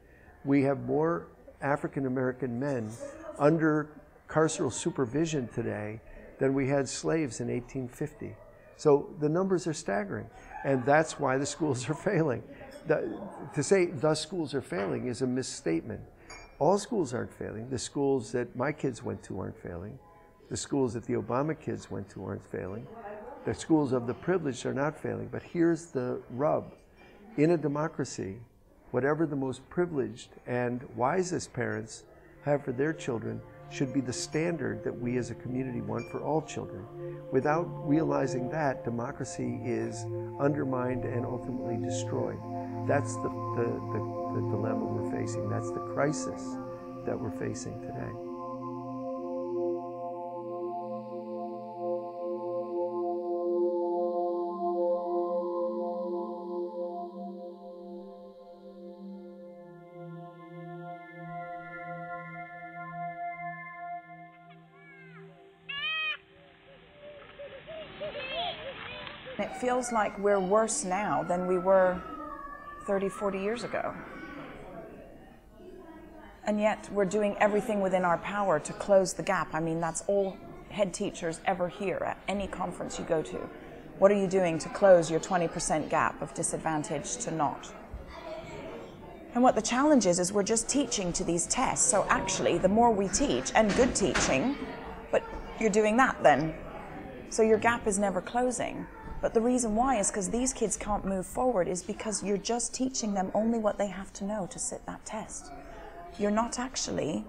We have more African American men under carceral supervision today than we had slaves in 1850. So the numbers are staggering, and that's why the schools are failing. To say the schools are failing is a misstatement. All schools aren't failing. The schools that my kids went to aren't failing. The schools that the Obama kids went to aren't failing. The schools of the privileged are not failing. But here's the rub. In a democracy, whatever the most privileged and wisest parents have for their children should be the standard that we as a community want for all children. Without realizing that, democracy is undermined and ultimately destroyed. That's the dilemma we're facing. That's the crisis that we're facing today. It feels like we're worse now than we were 30, 40 years ago. And yet we're doing everything within our power to close the gap. I mean, that's all head teachers ever hear at any conference you go to. What are you doing to close your 20% gap of disadvantage to not? And what the challenge is we're just teaching to these tests. So actually, the more we teach, and good teaching, but you're doing that then. So your gap is never closing. But the reason why is because these kids can't move forward is because you're just teaching them only what they have to know to sit that test. You're not actually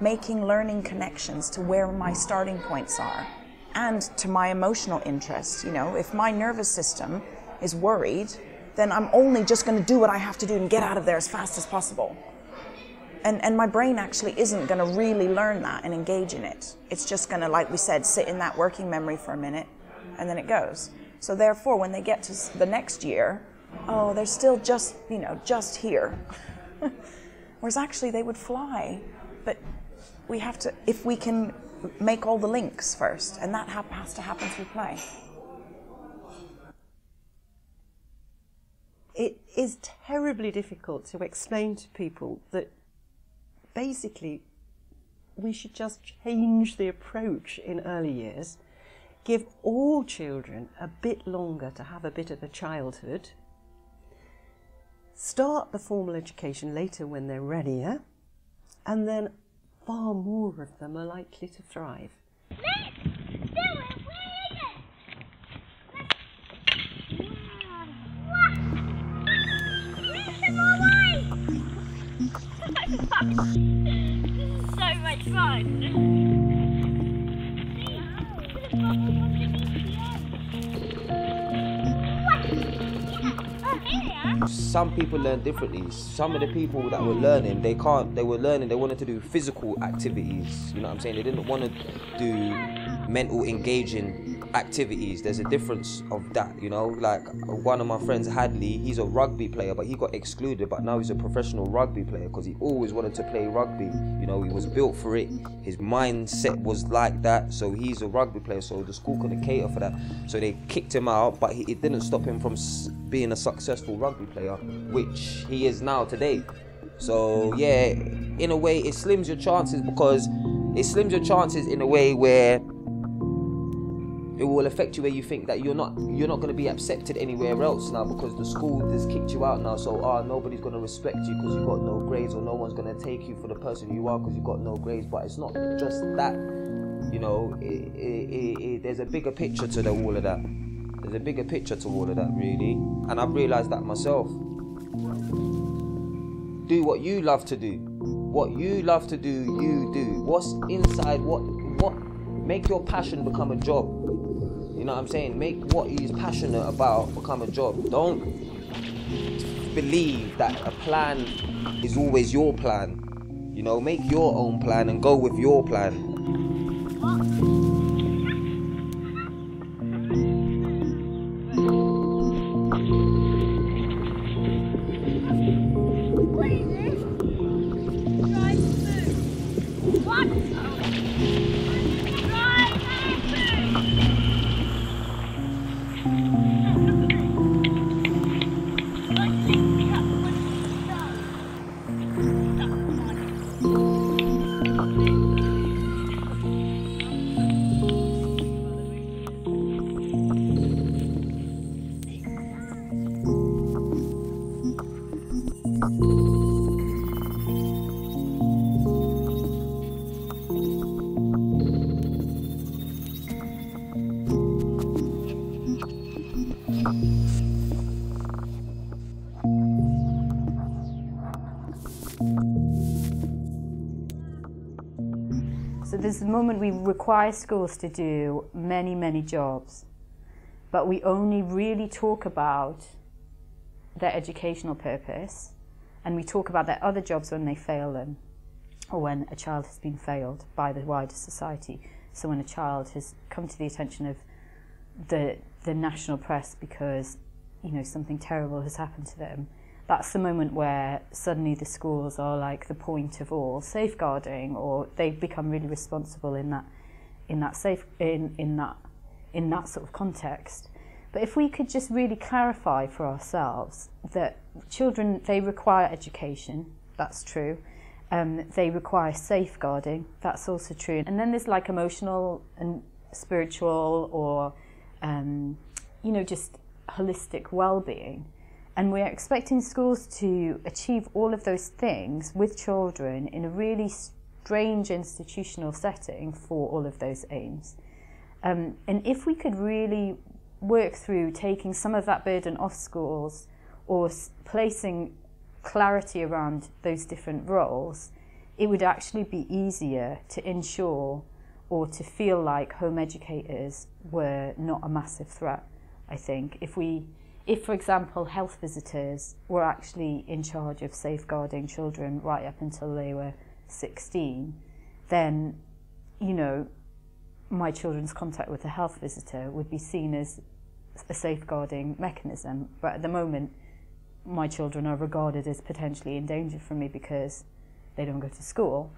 making learning connections to where my starting points are and to my emotional interests. You know, if my nervous system is worried, then I'm only just going to do what I have to do and get out of there as fast as possible. And my brain actually isn't going to really learn that and engage in it. It's just going to, like we said, sit in that working memory for a minute, and then it goes. So therefore, when they get to the next year, oh, they're still just, you know, just here. Whereas actually they would fly. But we have to, if we can make all the links first, and that has to happen through play. It is terribly difficult to explain to people that basically we should just change the approach in early years, give all children a bit longer to have a bit of a childhood, start the formal education later when they're readier, and then far more of them are likely to thrive. Some people learn differently. Some of the people that were learning, they wanted to do physical activities, you know what I'm saying? They didn't want to do mental engaging activities. There's a difference of that, you know? Like one of my friends, Hadley, he's a rugby player, but he got excluded, but now he's a professional rugby player because he always wanted to play rugby. You know, he was built for it. His mindset was like that, so he's a rugby player, so the school couldn't cater for that. So they kicked him out, but it didn't stop him from being a successful rugby player, which he is now today. So yeah, in a way, it slims your chances because it slims your chances in a way where it will affect you where you think that you're not going to be accepted anywhere else now because the school has kicked you out now. So nobody's going to respect you because you've got no grades, or no one's going to take you for the person you are because you've got no grades. But it's not just that, you know. There's a bigger picture to all of that. There's a bigger picture to all of that, really. And I've realised that myself. Do what you love to do. What you love to do, you do. What's inside, what make your passion become a job. You know what I'm saying? Make what he's passionate about become a job. Don't believe that a plan is always your plan. You know, make your own plan and go with your plan. So there's the moment we require schools to do many, many jobs, but we only really talk about their educational purpose, and we talk about their other jobs when they fail them, or when a child has been failed by the wider society. So when a child has come to the attention of the national press because, you know, something terrible has happened to them, that's the moment where suddenly the schools are like the point of all safeguarding, or they've become really responsible in that sort of context. But if we could just really clarify for ourselves that children, they require education, that's true. They require safeguarding, that's also true. And then there's like emotional and spiritual, or you know, just holistic well-being. And we're expecting schools to achieve all of those things with children in a really strange institutional setting for all of those aims. And if we could really work through taking some of that burden off schools, or placing clarity around those different roles, it would actually be easier to ensure, or to feel like home educators were not a massive threat, I think. If, for example, health visitors were actually in charge of safeguarding children right up until they were 16, then, you know, my children's contact with a health visitor would be seen as a safeguarding mechanism. But at the moment, my children are regarded as potentially in danger from me because they don't go to school.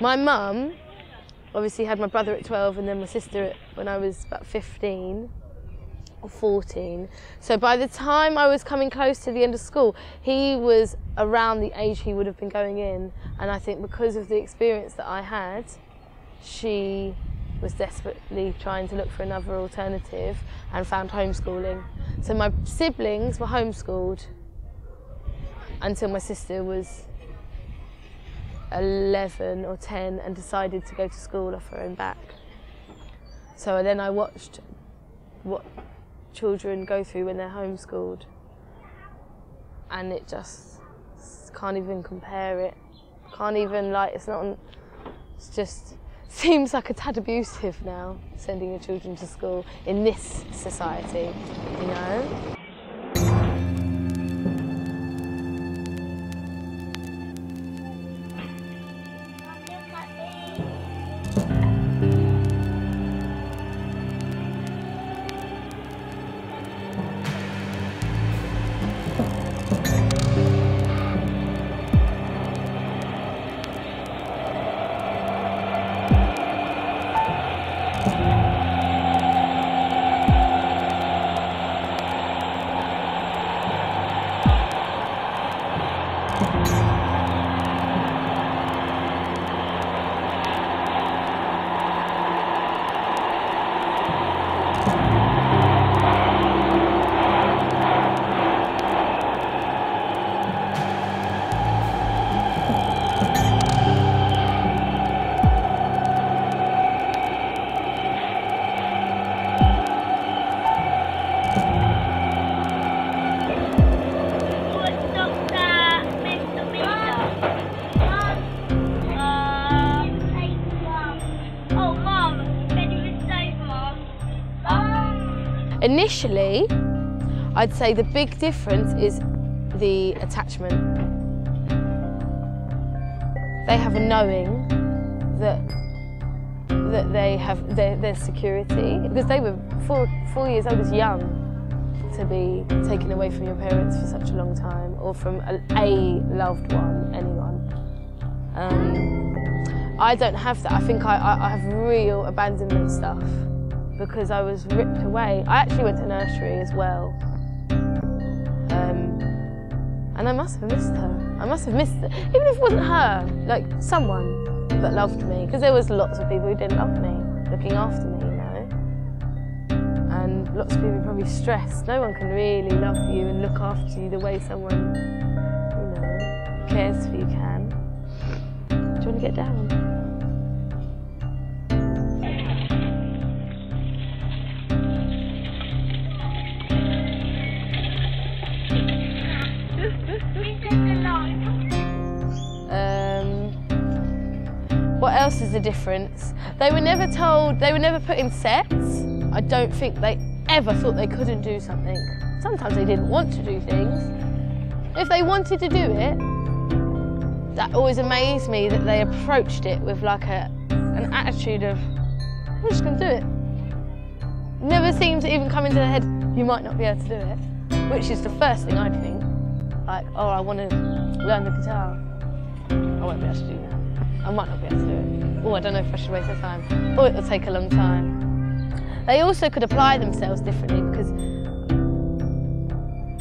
My mum obviously had my brother at 12 and then my sister when I was about 15 or 14. So by the time I was coming close to the end of school, he was around the age he would have been going in. And I think because of the experience that I had, she was desperately trying to look for another alternative and found homeschooling. So my siblings were homeschooled until my sister was 11 or 10 and decided to go to school off her own back. So then I watched what children go through when they're homeschooled, and it just can't even compare it. Can't even, like, it's not, it's just seems like a tad abusive now, sending your children to school in this society, you know? Initially, I'd say the big difference is the attachment. They have a knowing that they have their security, because they were four years old, is young to be taken away from your parents for such a long time, or from a loved one, anyone. I don't have that. I think I have real abandonment stuff, because I was ripped away. I actually went to nursery as well. And I must have missed her. I must have missed her. Even if it wasn't her, like someone that loved me, because there was lots of people who didn't love me, looking after me, you know? And lots of people were probably stressed. No one can really love you and look after you the way someone, you know, cares for you can. Do you want to get down? What else is the difference? They were never told, they were never put in sets. I don't think they ever thought they couldn't do something. Sometimes they didn't want to do things. If they wanted to do it, that always amazed me that they approached it with like an attitude of, I'm just gonna do it. Never seemed to even come into their head, you might not be able to do it, which is the first thing I'd think. Like, oh, I want to learn the guitar. I won't be able to do that. I might not be able to do it. Oh, I don't know if I should waste the time. Oh, it'll take a long time. They also could apply themselves differently, because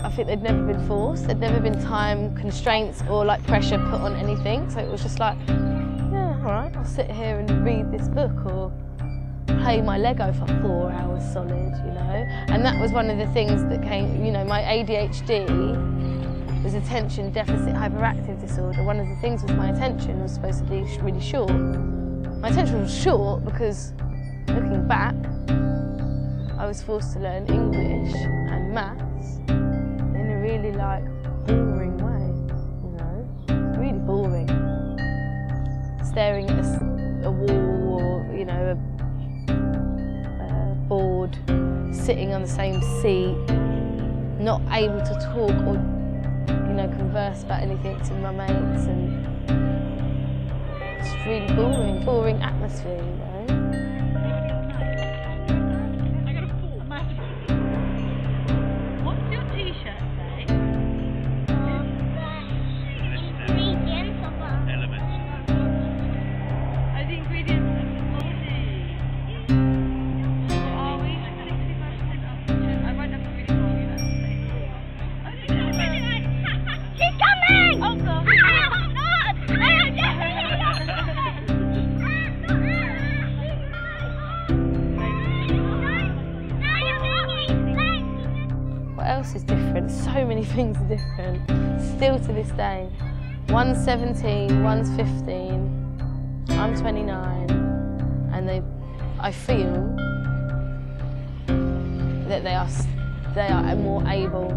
I think they'd never been forced. There'd never been time constraints or like pressure put on anything. So it was just like, yeah, all right, I'll sit here and read this book or play my Lego for 4 hours solid, you know? And that was one of the things that came, you know, my ADHD, was attention deficit hyperactive disorder. One of the things was my attention was supposed to be really short. My attention was short because, looking back, I was forced to learn English and maths in a really, like, boring way, you know? Really boring. Staring at a wall or, you know, a board, sitting on the same seat, not able to talk or, you know, converse about anything to my mates, and it's really boring, boring atmosphere, you know. I got a full massive. What's your t-shirt say? Ingredients of so many things are different. Still to this day, one's 17, one's 15, I'm 29, and I feel that they are more able.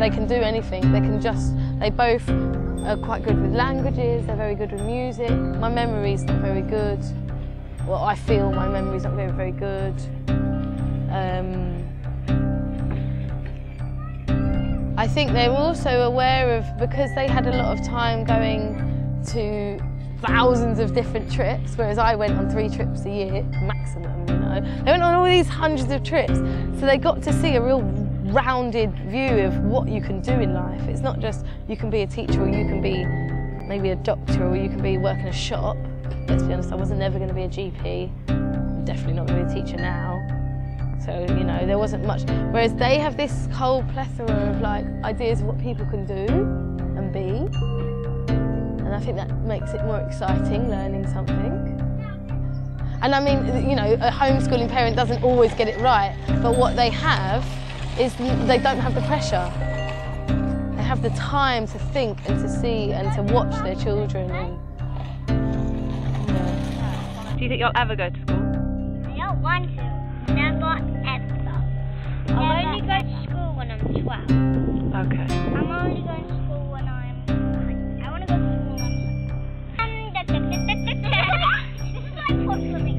They can do anything. They both are quite good with languages. They're very good with music. My memory's not very good. Well, I feel my memory's not very, very good. I think they were also aware of, because they had a lot of time going to thousands of different trips, whereas I went on 3 trips a year, maximum, you know. They went on all these hundreds of trips, so they got to see a real rounded view of what you can do in life. It's not just you can be a teacher, or you can be maybe a doctor, or you can be working a shop. Let's be honest, I wasn't never going to be a GP, I'm definitely not going to be a teacher now. So, you know, there wasn't much. Whereas they have this whole plethora of, like, ideas of what people can do and be. And I think that makes it more exciting, learning something. And I mean, you know, a homeschooling parent doesn't always get it right, but what they have is they don't have the pressure. They have the time to think and to see and to watch their children. And, you know. Do you think you'll ever go to school? I don't want to. Never ever. I only go to school when I'm 12. Okay. I'm only going to school when I'm. I want to go to school when I'm. This is my point for me.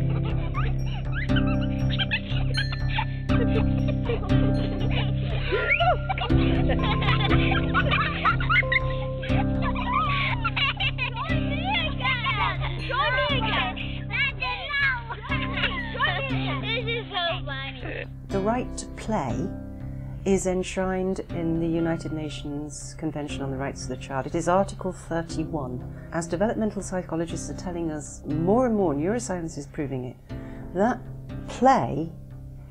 The right to play is enshrined in the United Nations Convention on the Rights of the Child. It is Article 31. As developmental psychologists are telling us more and more, neuroscience is proving it, that play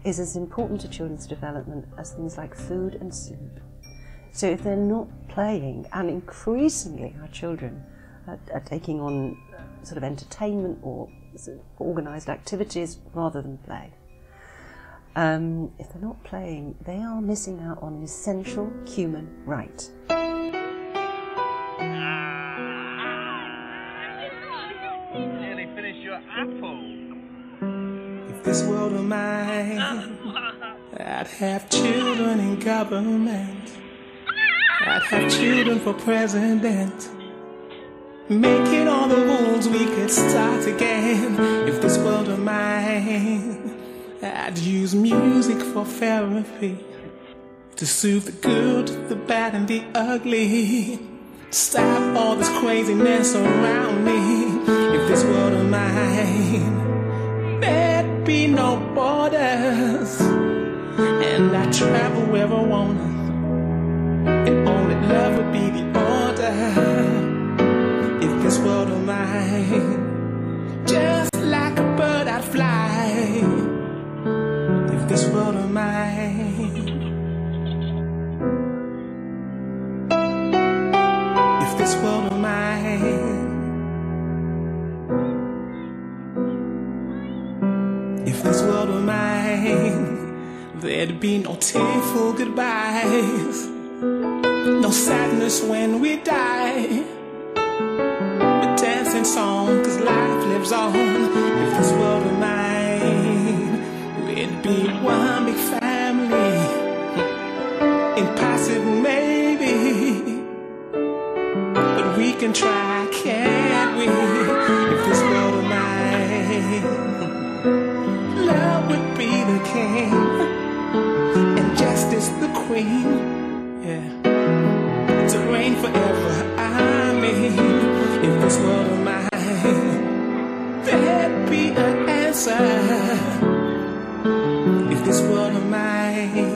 is as important to children's development as things like food and sleep. So if they're not playing, and increasingly our children are taking on sort of entertainment or sort of organised activities rather than play, if they're not playing, they are missing out on an essential human right. You nearly finished your apple. If this world were mine, I'd have children in government. I'd have children for president. Making all the rules, we could start again. If this world were mine, I'd use music for therapy, to soothe the good, the bad and the ugly. Stop all this craziness around me. If this world were mine, there'd be no borders, and I'd travel where I wanted, and only love would be the order. If this world were mine, just like a bird I'd fly. This world of mine. If this world of mine. If this world of mine, there'd be no tearful goodbyes, no sadness when we die, but dancing song, 'cause life lives on. If this world of mine, it'd be one big family. Impossible maybe, but we can try, can't we? If this world were mine, love would be the king, and justice the queen. Yeah, to reign forever, I mean. If this world were mine, there'd be an answer. If this world were mine.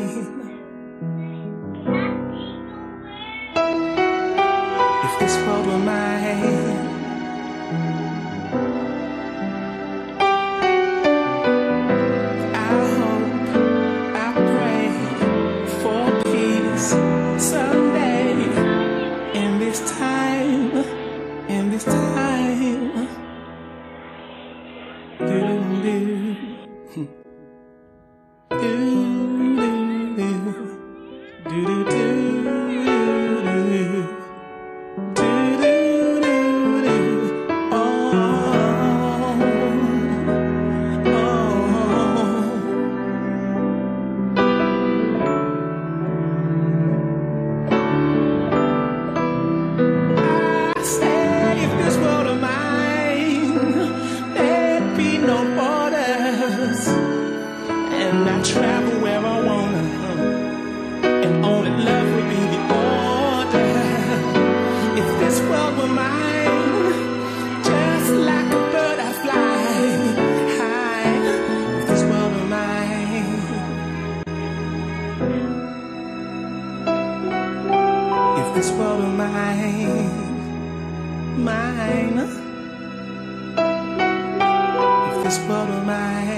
If this world were mine. I hope, I pray for peace someday. In this time, in this time. Do-do-do. travel where I wanna, and only love will be the order. If this world were mine, just like a bird I fly high. If this world were mine, if this world were mine, mine, if this world were mine.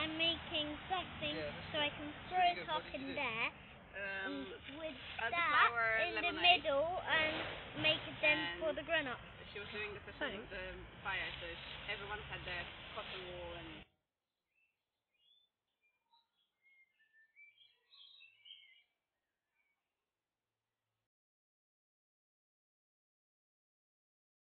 I'm making something, so I can throw it off in there with that in the middle and make it then for the grown-ups. She was doing this with the fire, so everyone's had their cotton wool and